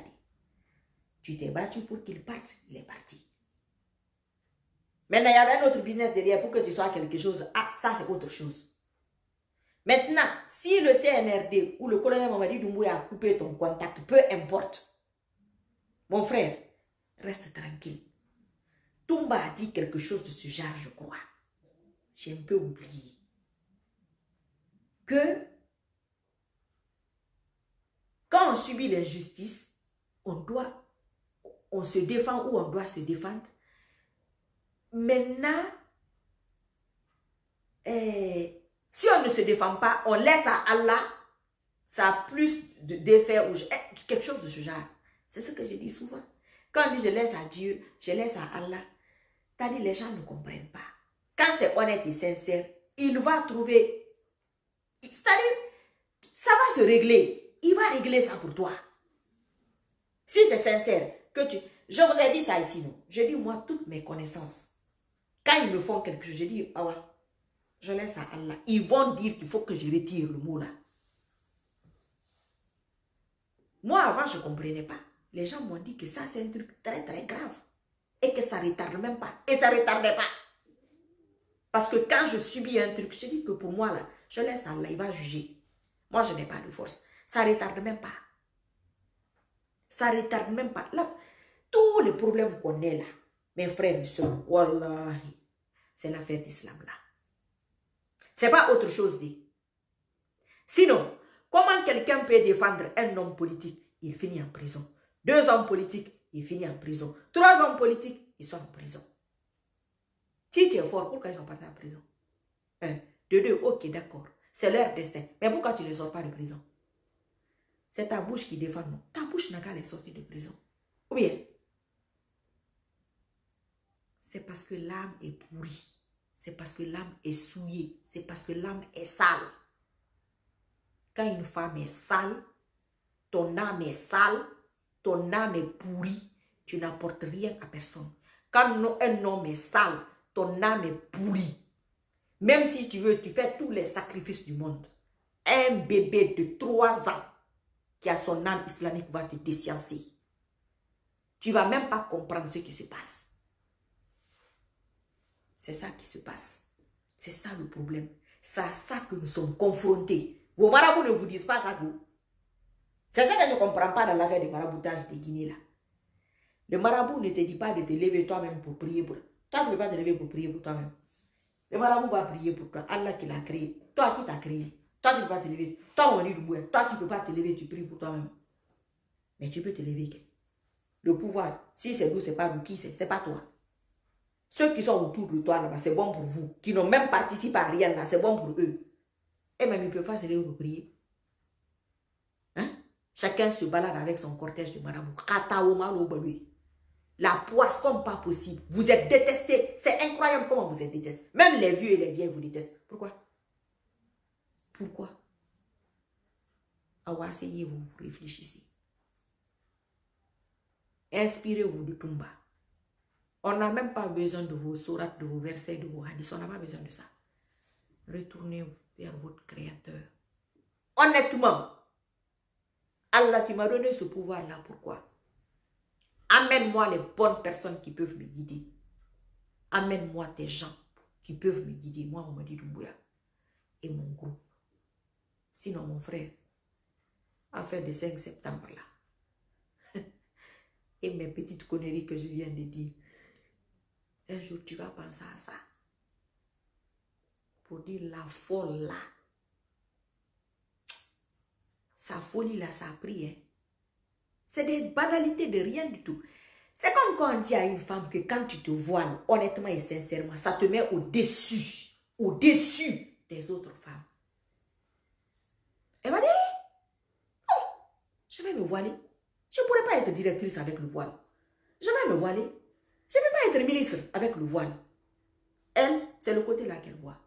Tu t'es battu pour qu'il parte, il est parti. Maintenant, il y avait un autre business derrière pour que tu sois quelque chose. Ah, ça c'est autre chose. Maintenant, si le C N R D ou le colonel Mamadi Doumbouya a coupé ton contact, peu importe. Mon frère, reste tranquille. Toumba a dit quelque chose de ce genre, je crois. J'ai un peu oublié. Que quand on subit l'injustice, on doit, on se défend ou on doit se défendre. Maintenant, eh, si on ne se défend pas, on laisse à Allah, ça a plus d'effet ou quelque chose de ce genre. C'est ce que je dis souvent. Quand on dit je laisse à Dieu, je laisse à Allah, t'as dit les gens ne comprennent pas. Quand c'est honnête et sincère, il va trouver, c'est-à-dire, ça va se régler. Il va régler ça pour toi. Si c'est sincère, que tu... Je vous ai dit ça ici, non? Je dis, moi, toutes mes connaissances, quand ils me font quelque chose, je dis, ah ouais, je laisse à Allah. Ils vont dire qu'il faut que je retire le mot là. Moi, avant, je ne comprenais pas. Les gens m'ont dit que ça, c'est un truc très, très grave. Et que ça ne retarde même pas. Et ça ne retardait pas. Parce que quand je subis un truc, je dis que pour moi, là, je laisse Allah, il va juger. Moi, je n'ai pas de force. Ça ne retarde même pas. Ça ne retarde même pas. Là, tous les problèmes qu'on est là, mes frères et soeurs, wallahi, c'est l'affaire d'islam là. C'est pas autre chose dit. Sinon, comment quelqu'un peut défendre un homme politique? Il finit en prison. Deux hommes politiques, il finit en prison. Trois hommes politiques, ils sont en prison. Si tu es fort, pourquoi ils sont partis en prison? Un. De deux, ok, d'accord. C'est leur destin. Mais pourquoi tu ne les sors pas de prison? C'est ta bouche qui défend nous. Ta bouche n'a qu'à les sortir de prison. Ou bien, c'est parce que l'âme est pourrie. C'est parce que l'âme est souillée. C'est parce que l'âme est sale. Quand une femme est sale, ton âme est sale, ton âme est pourrie, tu n'apportes rien à personne. Quand un homme est sale, ton âme est pourrie. Même si tu veux, tu fais tous les sacrifices du monde. Un bébé de trois ans qui a son âme islamique va te désciencer. Tu ne vas même pas comprendre ce qui se passe. C'est ça qui se passe. C'est ça le problème. C'est à ça que nous sommes confrontés. Vos marabouts ne vous disent pas ça. C'est ça que je ne comprends pas dans l'affaire des maraboutages de Guinée là. Le marabout ne te dit pas de te lever toi-même pour prier pour... Toi, tu ne peux pas te lever pour prier pour toi-même. Le marabout va prier pour toi. Allah qui l'a créé. Toi qui t'as créé. Toi, tu ne peux pas te lever. Toi, on dit le mouet. Toi, tu ne peux pas te lever. Tu pries pour toi-même. Mais tu peux te lever. Le pouvoir, si c'est vous, c'est pas vous. Qui c'est? C'est pas toi. Ceux qui sont autour de toi, là-bas, c'est bon pour vous. Qui n'ont même participé à rien, là, c'est bon pour eux. Et même, ils ne peuvent pas se lever pour prier. Hein? Chacun se balade avec son cortège de marabout. La poisse comme pas possible. Vous êtes détestés. C'est incroyable comment vous êtes détestés. Même les vieux et les vieilles vous détestent. Pourquoi? Pourquoi? Alors, asseyez-vous, vous réfléchissez. Inspirez-vous de Toumba. On n'a même pas besoin de vos sourates, de vos versets, de vos hadiths. On n'a pas besoin de ça. Retournez vers votre Créateur. Honnêtement, Allah, tu m'as donné ce pouvoir-là. Pourquoi? Amène-moi les bonnes personnes qui peuvent me guider. Amène-moi tes gens qui peuvent me guider. Moi, Mamadi Doumbouya et mon groupe. Sinon, mon frère, affaire du cinq septembre là. Et mes petites conneries que je viens de dire. un jour tu vas penser à ça. Pour dire la folle là. Sa folie là, ça a pris. Hein. C'est des banalités de rien du tout. C'est comme quand on dit à une femme que quand tu te voiles, honnêtement et sincèrement, ça te met au-dessus, au-dessus des autres femmes. Elle va dire, oh, je vais me voiler. Je ne pourrais pas être directrice avec le voile. Je vais me voiler. Je ne peux pas être ministre avec le voile. Elle, c'est le côté là qu'elle voit.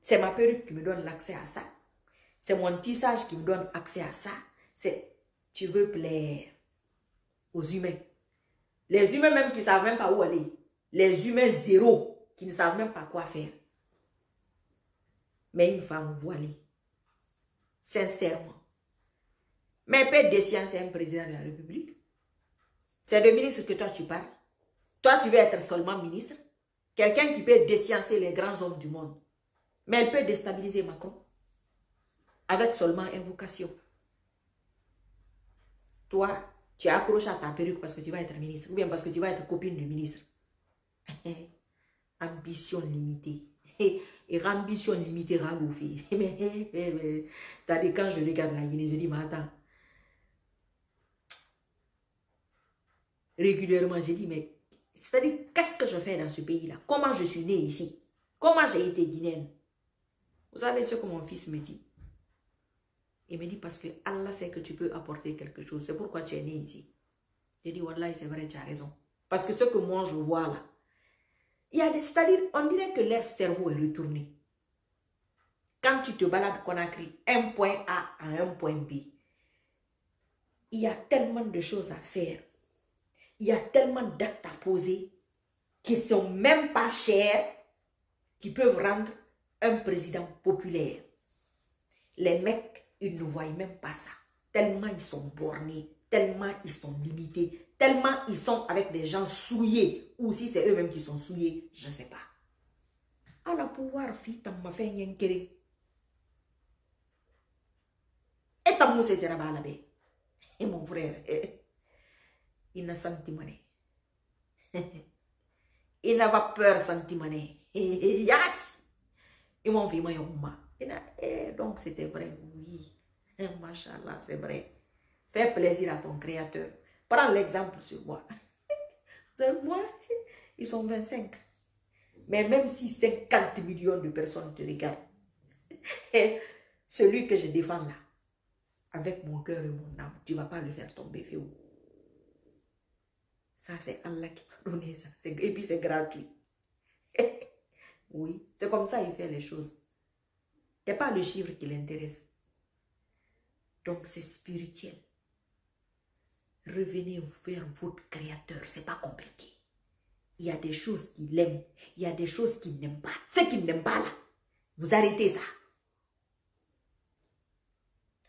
C'est ma perruque qui me donne l'accès à ça. C'est mon tissage qui me donne accès à ça. C'est, tu veux plaire aux humains. Les humains même qui ne savent même pas où aller. Les humains zéro qui ne savent même pas quoi faire. Mais une femme voilée, sincèrement. Mais Père Dessian, c'est un président de la République. C'est le ministre que toi tu parles. Toi tu veux être seulement ministre. Quelqu'un qui peut dessciencer les grands hommes du monde. Mais elle peut déstabiliser Macron. Avec seulement invocation. Toi, tu accroches à ta perruque parce que tu vas être ministre. Ou bien parce que tu vas être copine du ministre. Ambition limitée. Et ambition limitée, ragouffée. T'as dit, quand je regarde la Guinée, je dis, mais attends. Régulièrement, j'ai dit, mais c'est-à-dire, qu'est-ce que je fais dans ce pays-là? Comment je suis née ici? Comment j'ai été guinéenne? Vous savez ce que mon fils me dit? Il me dit, parce que Allah sait que tu peux apporter quelque chose. C'est pourquoi tu es née ici. J'ai dit, Wallah, c'est vrai, tu as raison. Parce que ce que moi, je vois là, c'est-à-dire, on dirait que leur cerveau est retourné. Quand tu te balades, qu'on a créé un point A à un point B, il y a tellement de choses à faire. Il y a tellement d'actes à poser qui ne sont même pas chers, qui peuvent rendre un président populaire. Les mecs, ils ne voient même pas ça. Tellement ils sont bornés, tellement ils sont limités, tellement ils sont avec des gens souillés. Ou si c'est eux-mêmes qui sont souillés, je ne sais pas. Allah pouvoir, fille, t'as m'a fait un kéré. Et t'as moussé, c'est là-bas à la baie. Et mon frère, il n'a sentiment. Il n'a pas peur sentiment. Yes! Ils m'ont fait ma. Donc c'était vrai, oui. Machallah, c'est vrai. Fais plaisir à ton créateur. Prends l'exemple sur moi. C'est moi, ils sont vingt-cinq. Mais même si cinquante millions de personnes te regardent, celui que je défends là, avec mon cœur et mon âme, tu ne vas pas le faire tomber, Féou. Ça, c'est Allah qui m'a donné ça. Et puis, c'est gratuit. Oui, c'est comme ça qu'il fait les choses. Ce n'est pas le chiffre qui l'intéresse. Donc, c'est spirituel. Revenez vers votre créateur. Ce n'est pas compliqué. Il y a des choses qu'il aime. Il y a des choses qu'il n'aime pas. Ce qu'il n'aime pas là, vous arrêtez ça.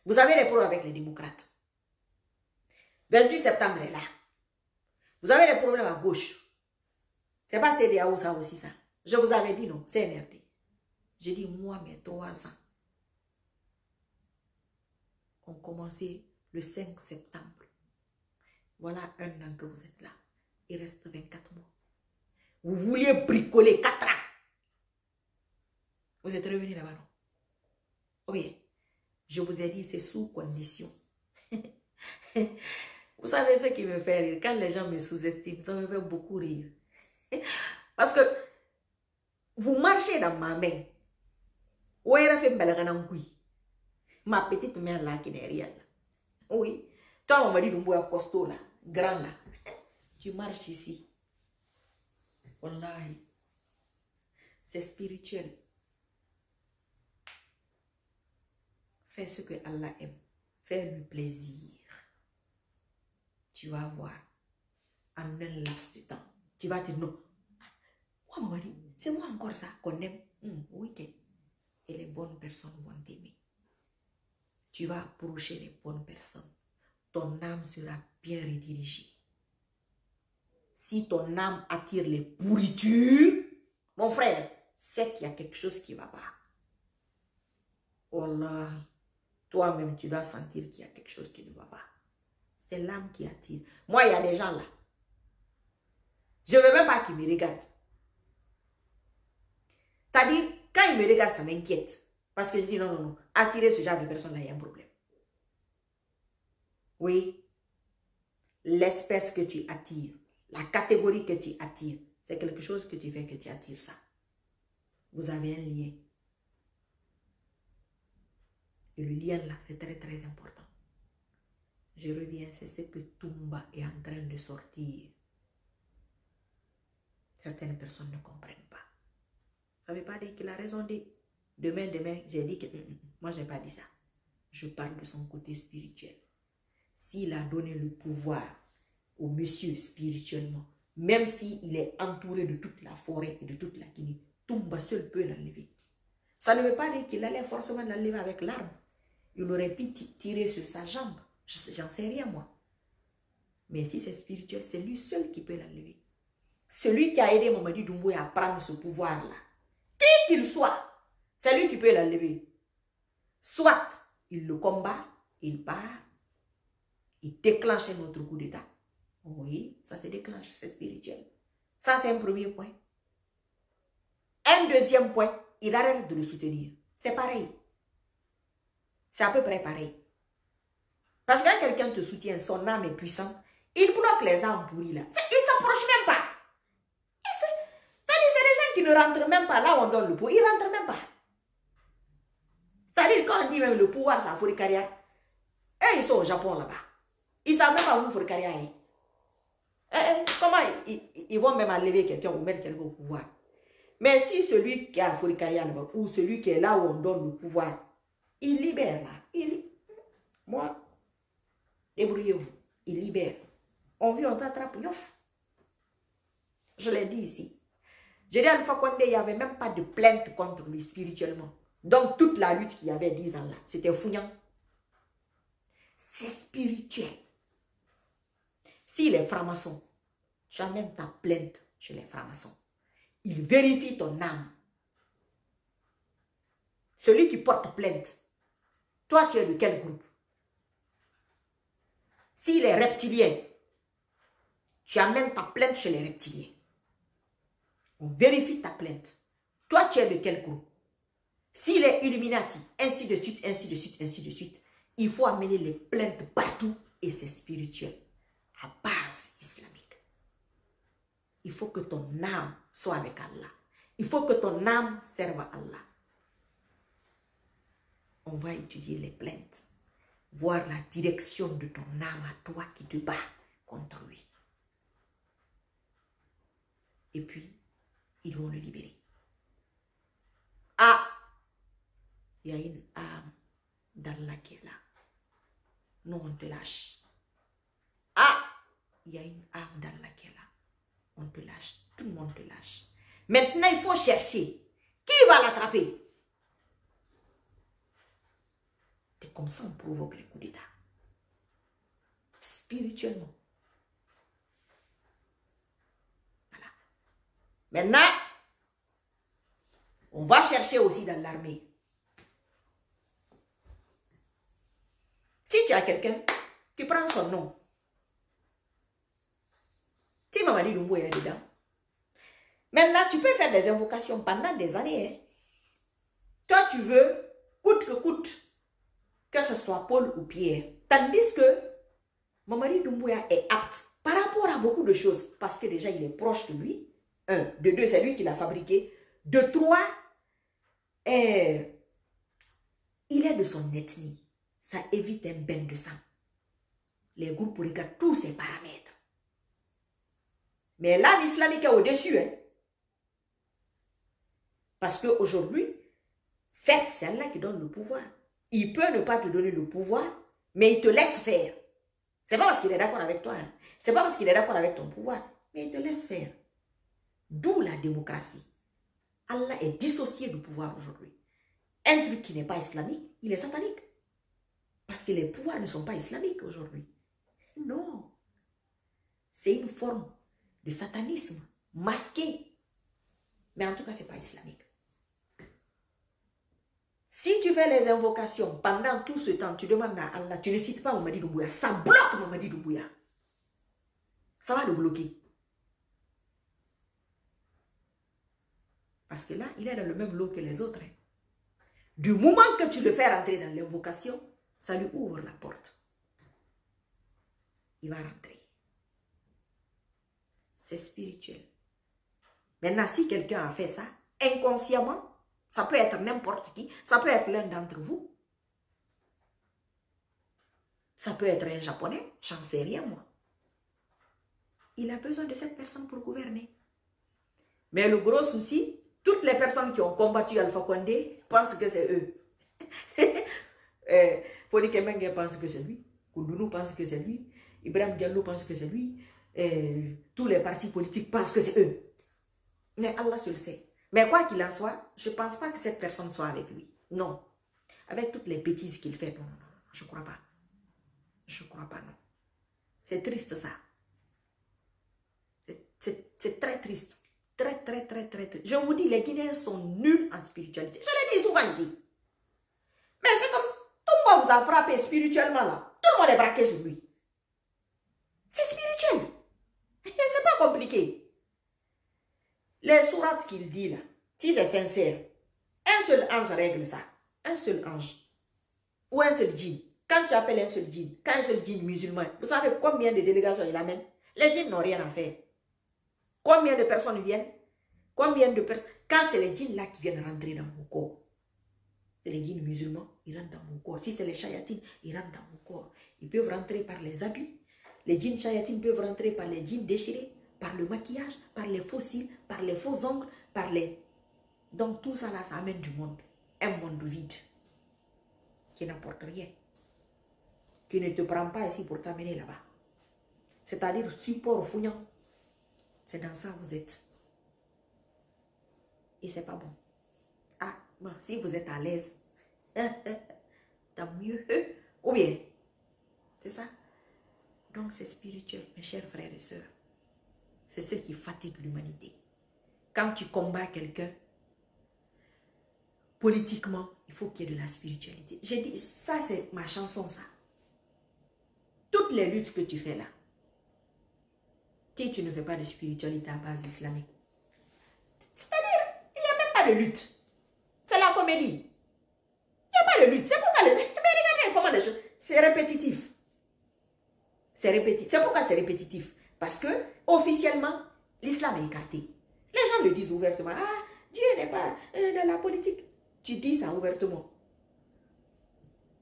Vous avez des problèmes avec les démocrates. vingt-huit septembre est là. Vous avez des problèmes à gauche. C'est pas C D A O ça aussi ça. Je vous avais dit non, C N R D. J'ai dit moi mes trois ans ont commencé le cinq septembre. Voilà un an que vous êtes là. Il reste vingt-quatre mois. Vous vouliez bricoler quatre ans. Vous êtes revenus là-bas, non? Oui. Je vous ai dit, c'est sous condition. Vous savez ce qui me fait rire. Quand les gens me sous-estiment, ça me fait beaucoup rire. Parce que vous marchez dans ma main. Ma petite mère là qui n'est rien. Oui. Toi, Mamadi Doumbouya costaud là, grand là. Tu marches ici. Wallahi. C'est spirituel. Fais ce que Allah aime. Fais-lui plaisir. Tu vas voir. Amener le laps du temps. Tu vas te dire non. Oh, Mamadi, c'est moi encore ça qu'on aime. Mmh, oui, et les bonnes personnes vont t'aimer. Tu vas approcher les bonnes personnes. Ton âme sera bien redirigée. Si ton âme attire les pourritures, mon frère, c'est qu'il y a quelque chose qui ne va pas. Oh là, toi-même, tu dois sentir qu'il y a quelque chose qui ne va pas. C'est l'âme qui attire. Moi, il y a des gens là. Je ne veux même pas qu'il me regarde. C'est-à-dire, quand il me regarde, ça m'inquiète. Parce que je dis non, non, non. Attirer ce genre de personne-là, il y a un problème. Oui. L'espèce que tu attires, la catégorie que tu attires, c'est quelque chose que tu fais que tu attires ça. Vous avez un lien. Et le lien là, c'est très très important. Je reviens, c'est ce que Toumba est en train de sortir. Certaines personnes ne comprennent pas. Ça ne veut pas dire qu'il a raison de... Demain, demain, j'ai dit que... Moi, je n'ai pas dit ça. Je parle de son côté spirituel. S'il a donné le pouvoir au monsieur spirituellement, même s'il est entouré de toute la forêt et de toute la Guinée, Toumba seul peut l'enlever. Ça ne veut pas dire qu'il allait forcément l'enlever avec l'arme. Il aurait pu tirer sur sa jambe. J'en sais rien, moi. Mais si c'est spirituel, c'est lui seul qui peut l'enlever. Celui qui a aidé Mamadi Doumbouya à prendre ce pouvoir-là, qui qu'il soit, c'est lui qui peut l'enlever. Soit il le combat, il part, il déclenche un autre coup d'état. Oui, ça se déclenche, c'est spirituel. Ça, c'est un premier point. Un deuxième point, il arrête de le soutenir. C'est pareil. C'est à peu près pareil. Parce que quand quelqu'un te soutient, son âme est puissante, il bloque les âmes pourries là. Il ne s'approche même pas. C'est-à-dire, c'est des gens qui ne rentrent même pas là où on donne le pouvoir. Ils ne rentrent même pas. C'est-à-dire, quand on dit même le pouvoir, ça fout carrière. Et ils sont au Japon là-bas. Ils ne savent même pas où fout carrière. Comment ils, ils vont même enlever quelqu'un ou mettre quelqu'un au pouvoir? Mais si celui qui a fout carrière là-bas ou celui qui est là où on donne le pouvoir, il libère là. Il... Moi, débrouillez-vous. Il libère. On vit, on t'attrape. Je l'ai dit ici. J'ai dit à Alpha Condé, il n'y avait même pas de plainte contre lui spirituellement. Donc, toute la lutte qu'il y avait dix ans là, c'était fouillant. C'est spirituel. Si les francs-maçons, tu amènes ta plainte chez les francs-maçons. Ils vérifient ton âme. Celui qui porte plainte, toi, tu es de quel groupe? S'il est reptilien, tu amènes ta plainte chez les reptiliens. On vérifie ta plainte. Toi, tu es de quel groupe? S'il est Illuminati, ainsi de suite, ainsi de suite, ainsi de suite, il faut amener les plaintes partout et c'est spirituel, à base islamique. Il faut que ton âme soit avec Allah. Il faut que ton âme serve à Allah. On va étudier les plaintes. Voir la direction de ton âme à toi qui te bat contre lui. Et puis, ils vont le libérer. Ah! Il y a une âme d'Allah qui est là. Nous, on te lâche. Ah! Il y a une âme d'Allah qui est là. On te lâche. Tout le monde te lâche. Maintenant, il faut chercher. Qui va l'attraper? C'est comme ça qu'on provoque les coups d'état. Spirituellement. Voilà. Maintenant, on va chercher aussi dans l'armée. Si tu as quelqu'un, tu prends son nom. Si Mamadi Doumbouya est dedans. Maintenant, tu peux faire des invocations pendant des années. Hein. Toi, tu veux, coûte que coûte, que ce soit Paul ou Pierre. Tandis que Mamadi Doumbouya est apte par rapport à beaucoup de choses. Parce que déjà, il est proche de lui. Un. De deux, c'est lui qui l'a fabriqué. De trois, euh, il est de son ethnie. Ça évite un bain de sang. Les groupes regardent tous ces paramètres. Mais l'âme islamique est au-dessus. Hein? Parce qu'aujourd'hui, certes, c'est Allah qui donne le pouvoir. Il peut ne pas te donner le pouvoir, mais il te laisse faire. C'est pas parce qu'il est d'accord avec toi. Hein. C'est pas parce qu'il est d'accord avec ton pouvoir, mais il te laisse faire. D'où la démocratie. Allah est dissocié du pouvoir aujourd'hui. Un truc qui n'est pas islamique, il est satanique. Parce que les pouvoirs ne sont pas islamiques aujourd'hui. Non. C'est une forme de satanisme masqué. Mais en tout cas, ce n'est pas islamique. Si tu fais les invocations pendant tout ce temps, tu demandes à Allah, tu ne cites pas Mamadi Doumbouya, ça bloque Mamadi Doumbouya. Ça va le bloquer. Parce que là, il est dans le même lot que les autres. Du moment que tu le fais rentrer dans l'invocation, ça lui ouvre la porte. Il va rentrer. C'est spirituel. Maintenant, si quelqu'un a fait ça, inconsciemment, ça peut être n'importe qui, ça peut être l'un d'entre vous. Ça peut être un Japonais, j'en sais rien moi. Il a besoin de cette personne pour gouverner. Mais le gros souci, toutes les personnes qui ont combattu Alpha Condé pensent que c'est eux. Fonikè Menguè pense que c'est lui. Koulounou pense que c'est lui. Ibrahim Diallo pense que c'est lui. Et tous les partis politiques pensent que c'est eux. Mais Allah se le sait. Mais quoi qu'il en soit, je ne pense pas que cette personne soit avec lui. Non. Avec toutes les bêtises qu'il fait, non, non, non, je ne crois pas. Je ne crois pas, non. C'est triste ça. C'est très triste. Très, très, très, très, très. Je vous dis, les Guinéens sont nuls en spiritualité. Je l'ai dit souvent ici. Mais c'est comme si Toumba vous a frappé spirituellement là. Tout le monde est braqué sur lui. C'est spirituel. C'est pas compliqué. Les sourates qu'il dit là, si c'est sincère, un seul ange règle ça. Un seul ange. Ou un seul djinn. Quand tu appelles un seul djinn, quand un seul djinn musulman, vous savez combien de délégations il amène? Les djinns n'ont rien à faire. Combien de personnes viennent? Combien de personnes? Quand c'est les djinns là qui viennent rentrer dans vos corps. C'est les djinns musulmans, ils rentrent dans vos corps. Si c'est les chayatines, ils rentrent dans vos corps. Ils peuvent rentrer par les habits. Les djinns chayatines peuvent rentrer par les djinns déchirés, par le maquillage, par les faux cils, par les faux ongles, par les... Donc tout ça là, ça amène du monde. Un monde vide. Qui n'apporte rien. Qui ne te prend pas ici pour t'amener là-bas. C'est-à-dire support au fouillant. C'est dans ça que vous êtes. Et c'est pas bon. Ah, bon, si vous êtes à l'aise, tant mieux. Ou bien, c'est ça. Donc c'est spirituel, mes chers frères et sœurs. C'est ce qui fatigue l'humanité. Quand tu combats quelqu'un, politiquement, il faut qu'il y ait de la spiritualité. J'ai dit, ça c'est ma chanson, ça. Toutes les luttes que tu fais là, si tu ne fais pas de spiritualité à base islamique, c'est-à-dire, il n'y a même pas de lutte. C'est la comédie. Il n'y a pas de lutte. C'est pourquoi le... Mais regardez comment les choses... C'est répétitif. C'est répétitif. C'est pourquoi c'est répétitif. Parce que, officiellement, l'islam est écarté. Les gens le disent ouvertement. Ah, Dieu n'est pas dans la politique. Tu dis ça ouvertement.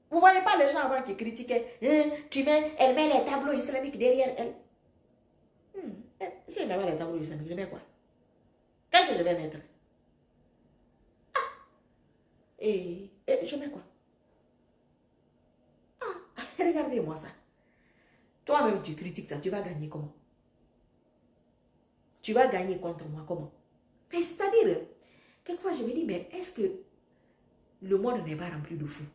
Vous ne voyez pas les gens avant qui critiquaient. Eh, tu mets, elle met les tableaux islamiques derrière elle. Si je n'ai pas les tableaux islamiques, je mets quoi? Qu'est-ce que je vais mettre? Ah! Et, et je mets quoi? Ah! Regardez-moi ça. Toi-même, tu critiques ça. Tu vas gagner comment? Tu vas gagner contre moi comment? Mais c'est-à-dire, quelquefois, je me dis, mais est-ce que le monde n'est pas rempli de fous?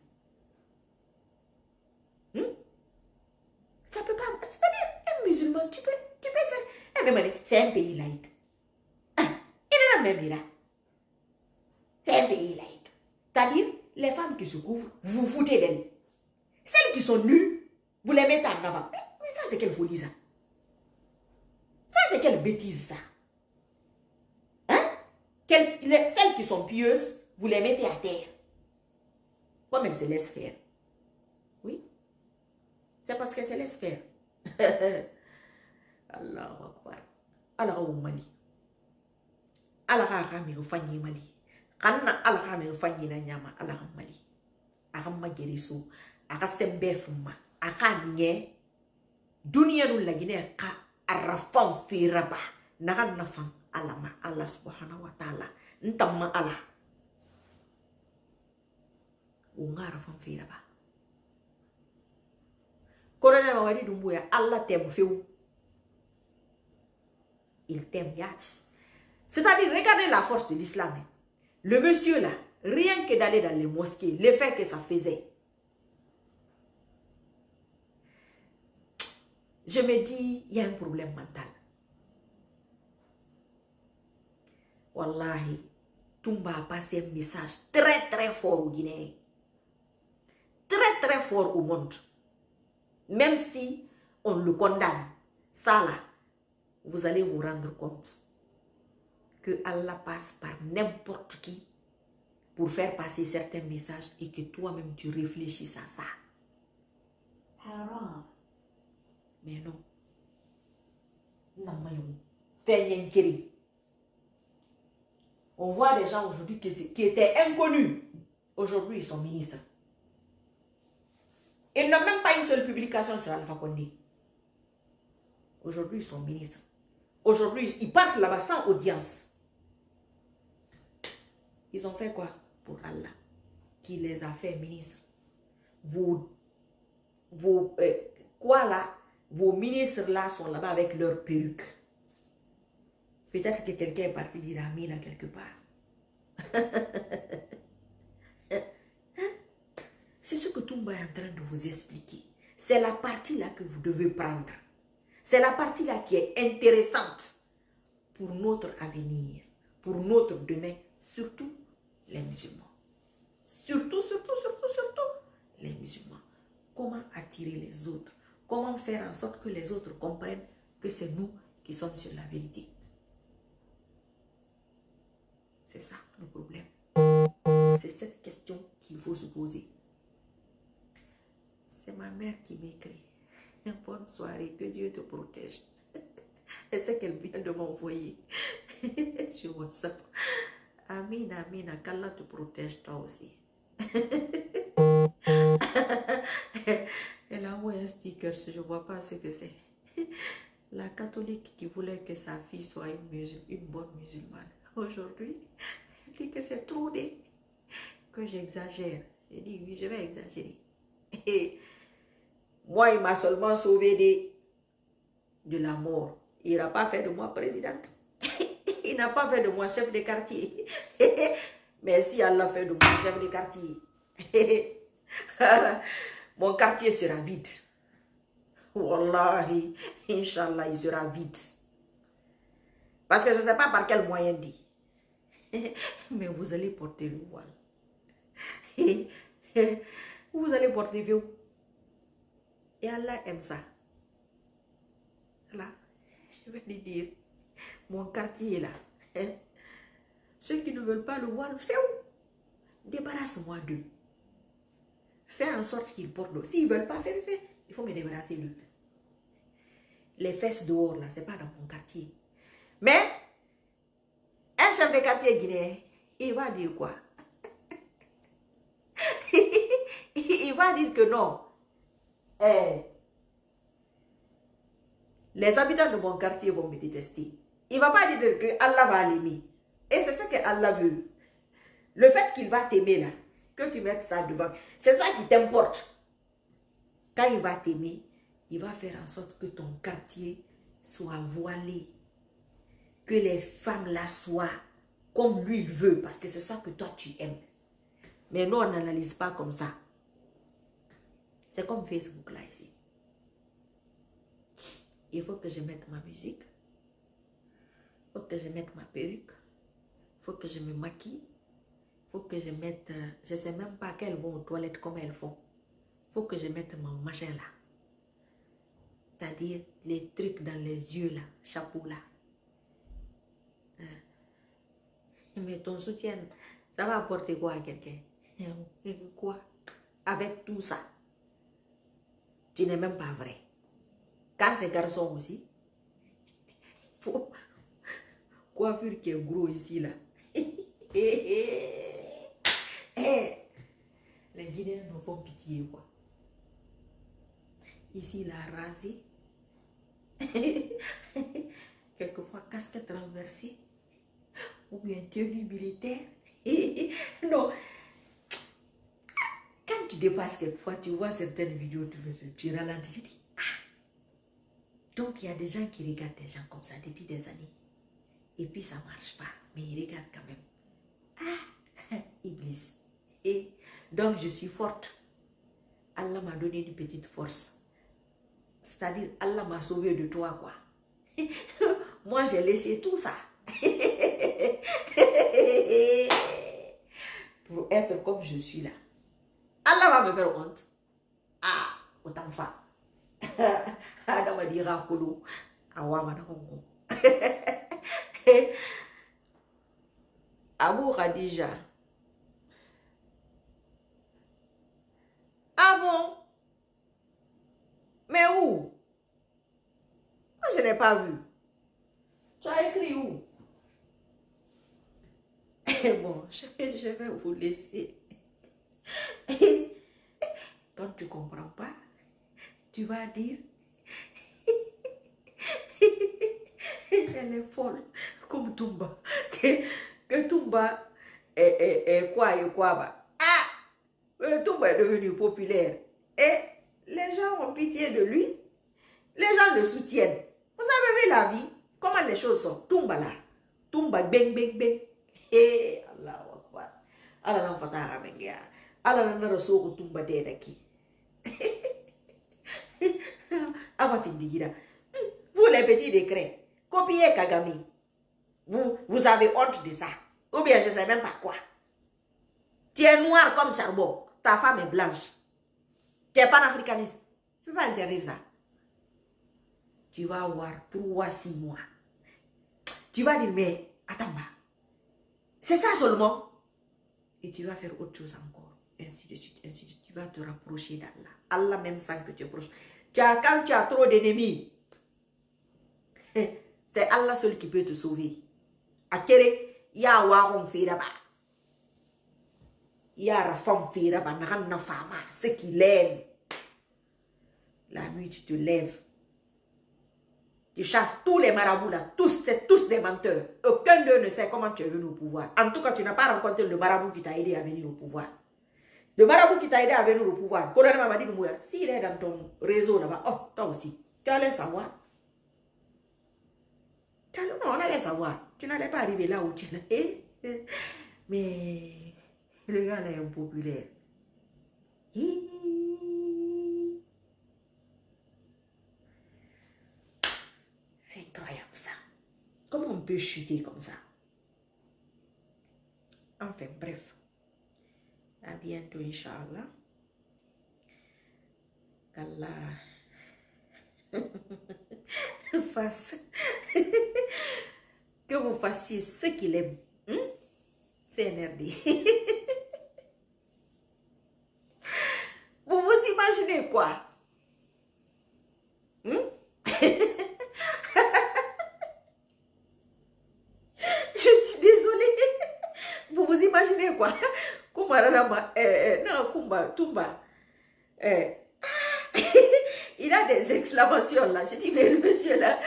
Hum? Ça peut pas... C'est-à-dire, un musulman, tu peux... Tu peux faire... C'est un pays laïque. Il est là. C'est un pays laïque. C'est-à-dire, les femmes qui se couvrent, vous vous foutez d'elles. Celles qui sont nues, vous les mettez en avant. Mais, mais ça, c'est quelle folie, ça. Ça, c'est quelle bêtise, ça. Hein? Quelle, les, celles qui sont pieuses, vous les mettez à terre. Comme elles se laissent faire. Oui. C'est parce qu'elles se laissent faire. Allahu Akbar. Allahu Mali. Allahu Mali Fanyi Mali. Kanna Allahu Mali Fanyi Nanyama Allahu Mali. Ahamma Jerisu. Akasembefuma. Akamye. Dunia nu lagine ka arafan fi raba. Nagan nafan alama Allah subhanahu wa ta'ala. Ntamma Allah. Unga arafan fi raba. Korona Mamadi Doumbouya Allah temu fiu. Il t'aime, Yats. C'est-à-dire, regardez la force de l'islam. Le monsieur là, rien que d'aller dans les mosquées, l'effet que ça faisait. Je me dis, il y a un problème mental. Wallahi, Toumba a passé un message très très fort aux Guinéens. Très très fort au monde. Même si on le condamne, ça là, vous allez vous rendre compte que Allah passe par n'importe qui pour faire passer certains messages et que toi-même tu réfléchisses à ça. Haram. Mais non. On voit des gens aujourd'hui qui, qui étaient inconnus. Aujourd'hui, ils sont ministres. Ils n'ont même pas une seule publication sur Alpha Condé. Aujourd'hui, ils sont ministres. Aujourd'hui, ils partent là-bas sans audience. Ils ont fait quoi pour Allah qui les a fait ministres? Vos, vos, euh, quoi là? Vos ministres là sont là-bas avec leurs perruques. Peut-être que quelqu'un est parti dire ami là quelque part. C'est ce que Toumba est en train de vous expliquer. C'est la partie là que vous devez prendre. C'est la partie là qui est intéressante pour notre avenir, pour notre demain, surtout les musulmans. Surtout, surtout, surtout, surtout les musulmans. Comment attirer les autres? Comment faire en sorte que les autres comprennent que c'est nous qui sommes sur la vérité? C'est ça le problème. C'est cette question qu'il faut se poser. C'est ma mère qui m'écrit. Bonne soirée, que Dieu te protège. Et c'est qu'elle vient de m'envoyer sur WhatsApp. Amina, Amina, qu'Allah te protège toi aussi. Elle a envoyé un sticker, je ne vois pas ce que c'est. La catholique qui voulait que sa fille soit une, musul, une bonne musulmane. Aujourd'hui, elle dit que c'est trop dé, que j'exagère. J'ai dit oui, je vais exagérer. Et moi, il m'a seulement sauvé de, de la mort. Il n'a pas fait de moi présidente. Il n'a pas fait de moi chef de quartier. Mais si Allah fait de moi chef de quartier, mon quartier sera vide. Wallahi, Inch'Allah, il sera vide. Parce que je ne sais pas par quel moyen dit. Mais vous allez porter le voile. Vous allez porter le voile. Et Allah aime ça. Là, je vais lui dire, mon quartier est là. Ceux qui ne veulent pas le voile, fais où? Débarrasse-moi d'eux. Fais en sorte qu'ils portent l'eau. S'ils ne veulent pas faire, faire, il faut me débarrasser d'eux. Les fesses dehors, là, ce n'est pas dans mon quartier. Mais, un chef de quartier guinéen, il va dire quoi? Il va dire que non. Eh, les habitants de mon quartier vont me détester. Il ne va pas dire que Allah va l'aimer. Et c'est ça que Allah veut. Le fait qu'il va t'aimer là, que tu mettes ça devant, c'est ça qui t'importe. Quand il va t'aimer, il va faire en sorte que ton quartier soit voilé. Que les femmes là soient comme lui il veut, parce que c'est ça que toi tu aimes. Mais nous, on n'analyse pas comme ça. C'est comme Facebook là ici. Il faut que je mette ma musique. Il faut que je mette ma perruque. Il faut que je me maquille. Il faut que je mette... Je ne sais même pas qu'elles vont aux toilettes comme elles font. Il faut que je mette mon machin là. C'est-à-dire les trucs dans les yeux là. Chapeau là. Hein? Mais ton soutien, ça va apporter quoi à quelqu'un? Quoi? Avec tout ça. Tu n'es même pas vrai. Quand ces garçons aussi, il faut coiffure qui est gros ici, là. Les Guinéens me font pitié, quoi. Ici, la rasée. Quelquefois, casquette renversée. Ou bien tenue militaire. Non. Quand tu dépasses quelquefois, tu vois certaines vidéos, tu, tu ralentis, tu dis, ah. Donc, il y a des gens qui regardent des gens comme ça depuis des années. Et puis, ça ne marche pas. Mais ils regardent quand même. Ah, Iblis. Et donc, je suis forte. Allah m'a donné une petite force. C'est-à-dire, Allah m'a sauvée de toi, quoi. Moi, j'ai laissé tout ça. Pour être comme je suis là. Allah va me faire honte. Ah, autant fa. Adam va dire à Koulounou. Ah, ouais, madame. Abou Khadija. Ah bon? Mais où? Moi, je n'ai pas vu. Tu as écrit où? Et bon, je vais, je vais vous laisser. Quand tu ne comprends pas, tu vas dire elle est folle comme Toumba. Que, que Toumba est, est, est quoi et quoi bah. Ah, Toumba est devenu populaire. Et les gens ont pitié de lui. Les gens le soutiennent. Vous avez vu la vie? Comment les choses sont? Toumba là. Toumba beng beng beng. Eh, Allah Akbar. Allah n'en fata ramenga. Allah n'en ressort au Toumba d'Enaki. Avant finir. Vous les petits décrets. Copiez Kagame. Vous, vous avez honte de ça. Ou bien je ne sais même pas quoi. Tu es noir comme charbon. Ta femme est blanche. Tu es panafricaniste. Tu ne peux pas interdire ça. Tu vas avoir trois six mois. Tu vas dire, mais attends, c'est ça seulement. Et tu vas faire autre chose encore. Ainsi de suite, ainsi de suite. Tu vas te rapprocher d'Allah. Allah même sans que tu approches. Tu as, quand tu as trop d'ennemis, c'est Allah seul qui peut te sauver. Akere, ya waron fera ba. Ya rafam fera ba. N'ranna fama. Ce qu'il aime. La nuit, tu te lèves. Tu chasses tous les marabouts là. Tous, c'est tous des menteurs. Aucun d'eux ne sait comment tu es venu au pouvoir. En tout cas, tu n'as pas rencontré le marabout qui t'a aidé à venir au pouvoir. Le marabout qui t'a aidé à venir au pouvoir. Colonel Mamadi Doumbouya, s'il est dans ton réseau là-bas, oh, toi aussi, tu allais savoir. Non, on allait savoir. Tu n'allais pas arriver là où tu es. Mais le gars là est impopulaire. Hi. C'est incroyable ça. Comment on peut chuter comme ça? Enfin, bref. À bientôt, Inch'Allah. Allah fasse que vous fassiez ce qu'il aime. Hmm? C N R D. Vous vous imaginez quoi? Hmm? Imaginez quoi? Il a des exclamations là. Je dis, mais le monsieur là,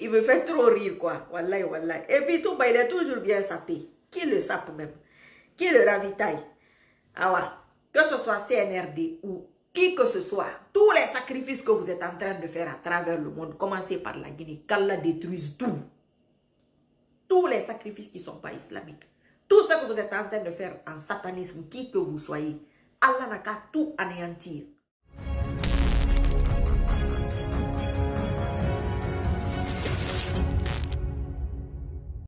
il me fait trop rire quoi. Wallahi, wallahi. Et puis Toumba, il est toujours bien sapé. Qui le sape même? Qui le ravitaille? Ah ouais. Que ce soit C N R D ou qui que ce soit, tous les sacrifices que vous êtes en train de faire à travers le monde, commencez par la Guinée, qu'Allah détruise tout. Tous les sacrifices qui ne sont pas islamiques. Tout ce que vous êtes en train de faire en satanisme, qui que vous soyez, Allah n'a qu'à tout anéantir.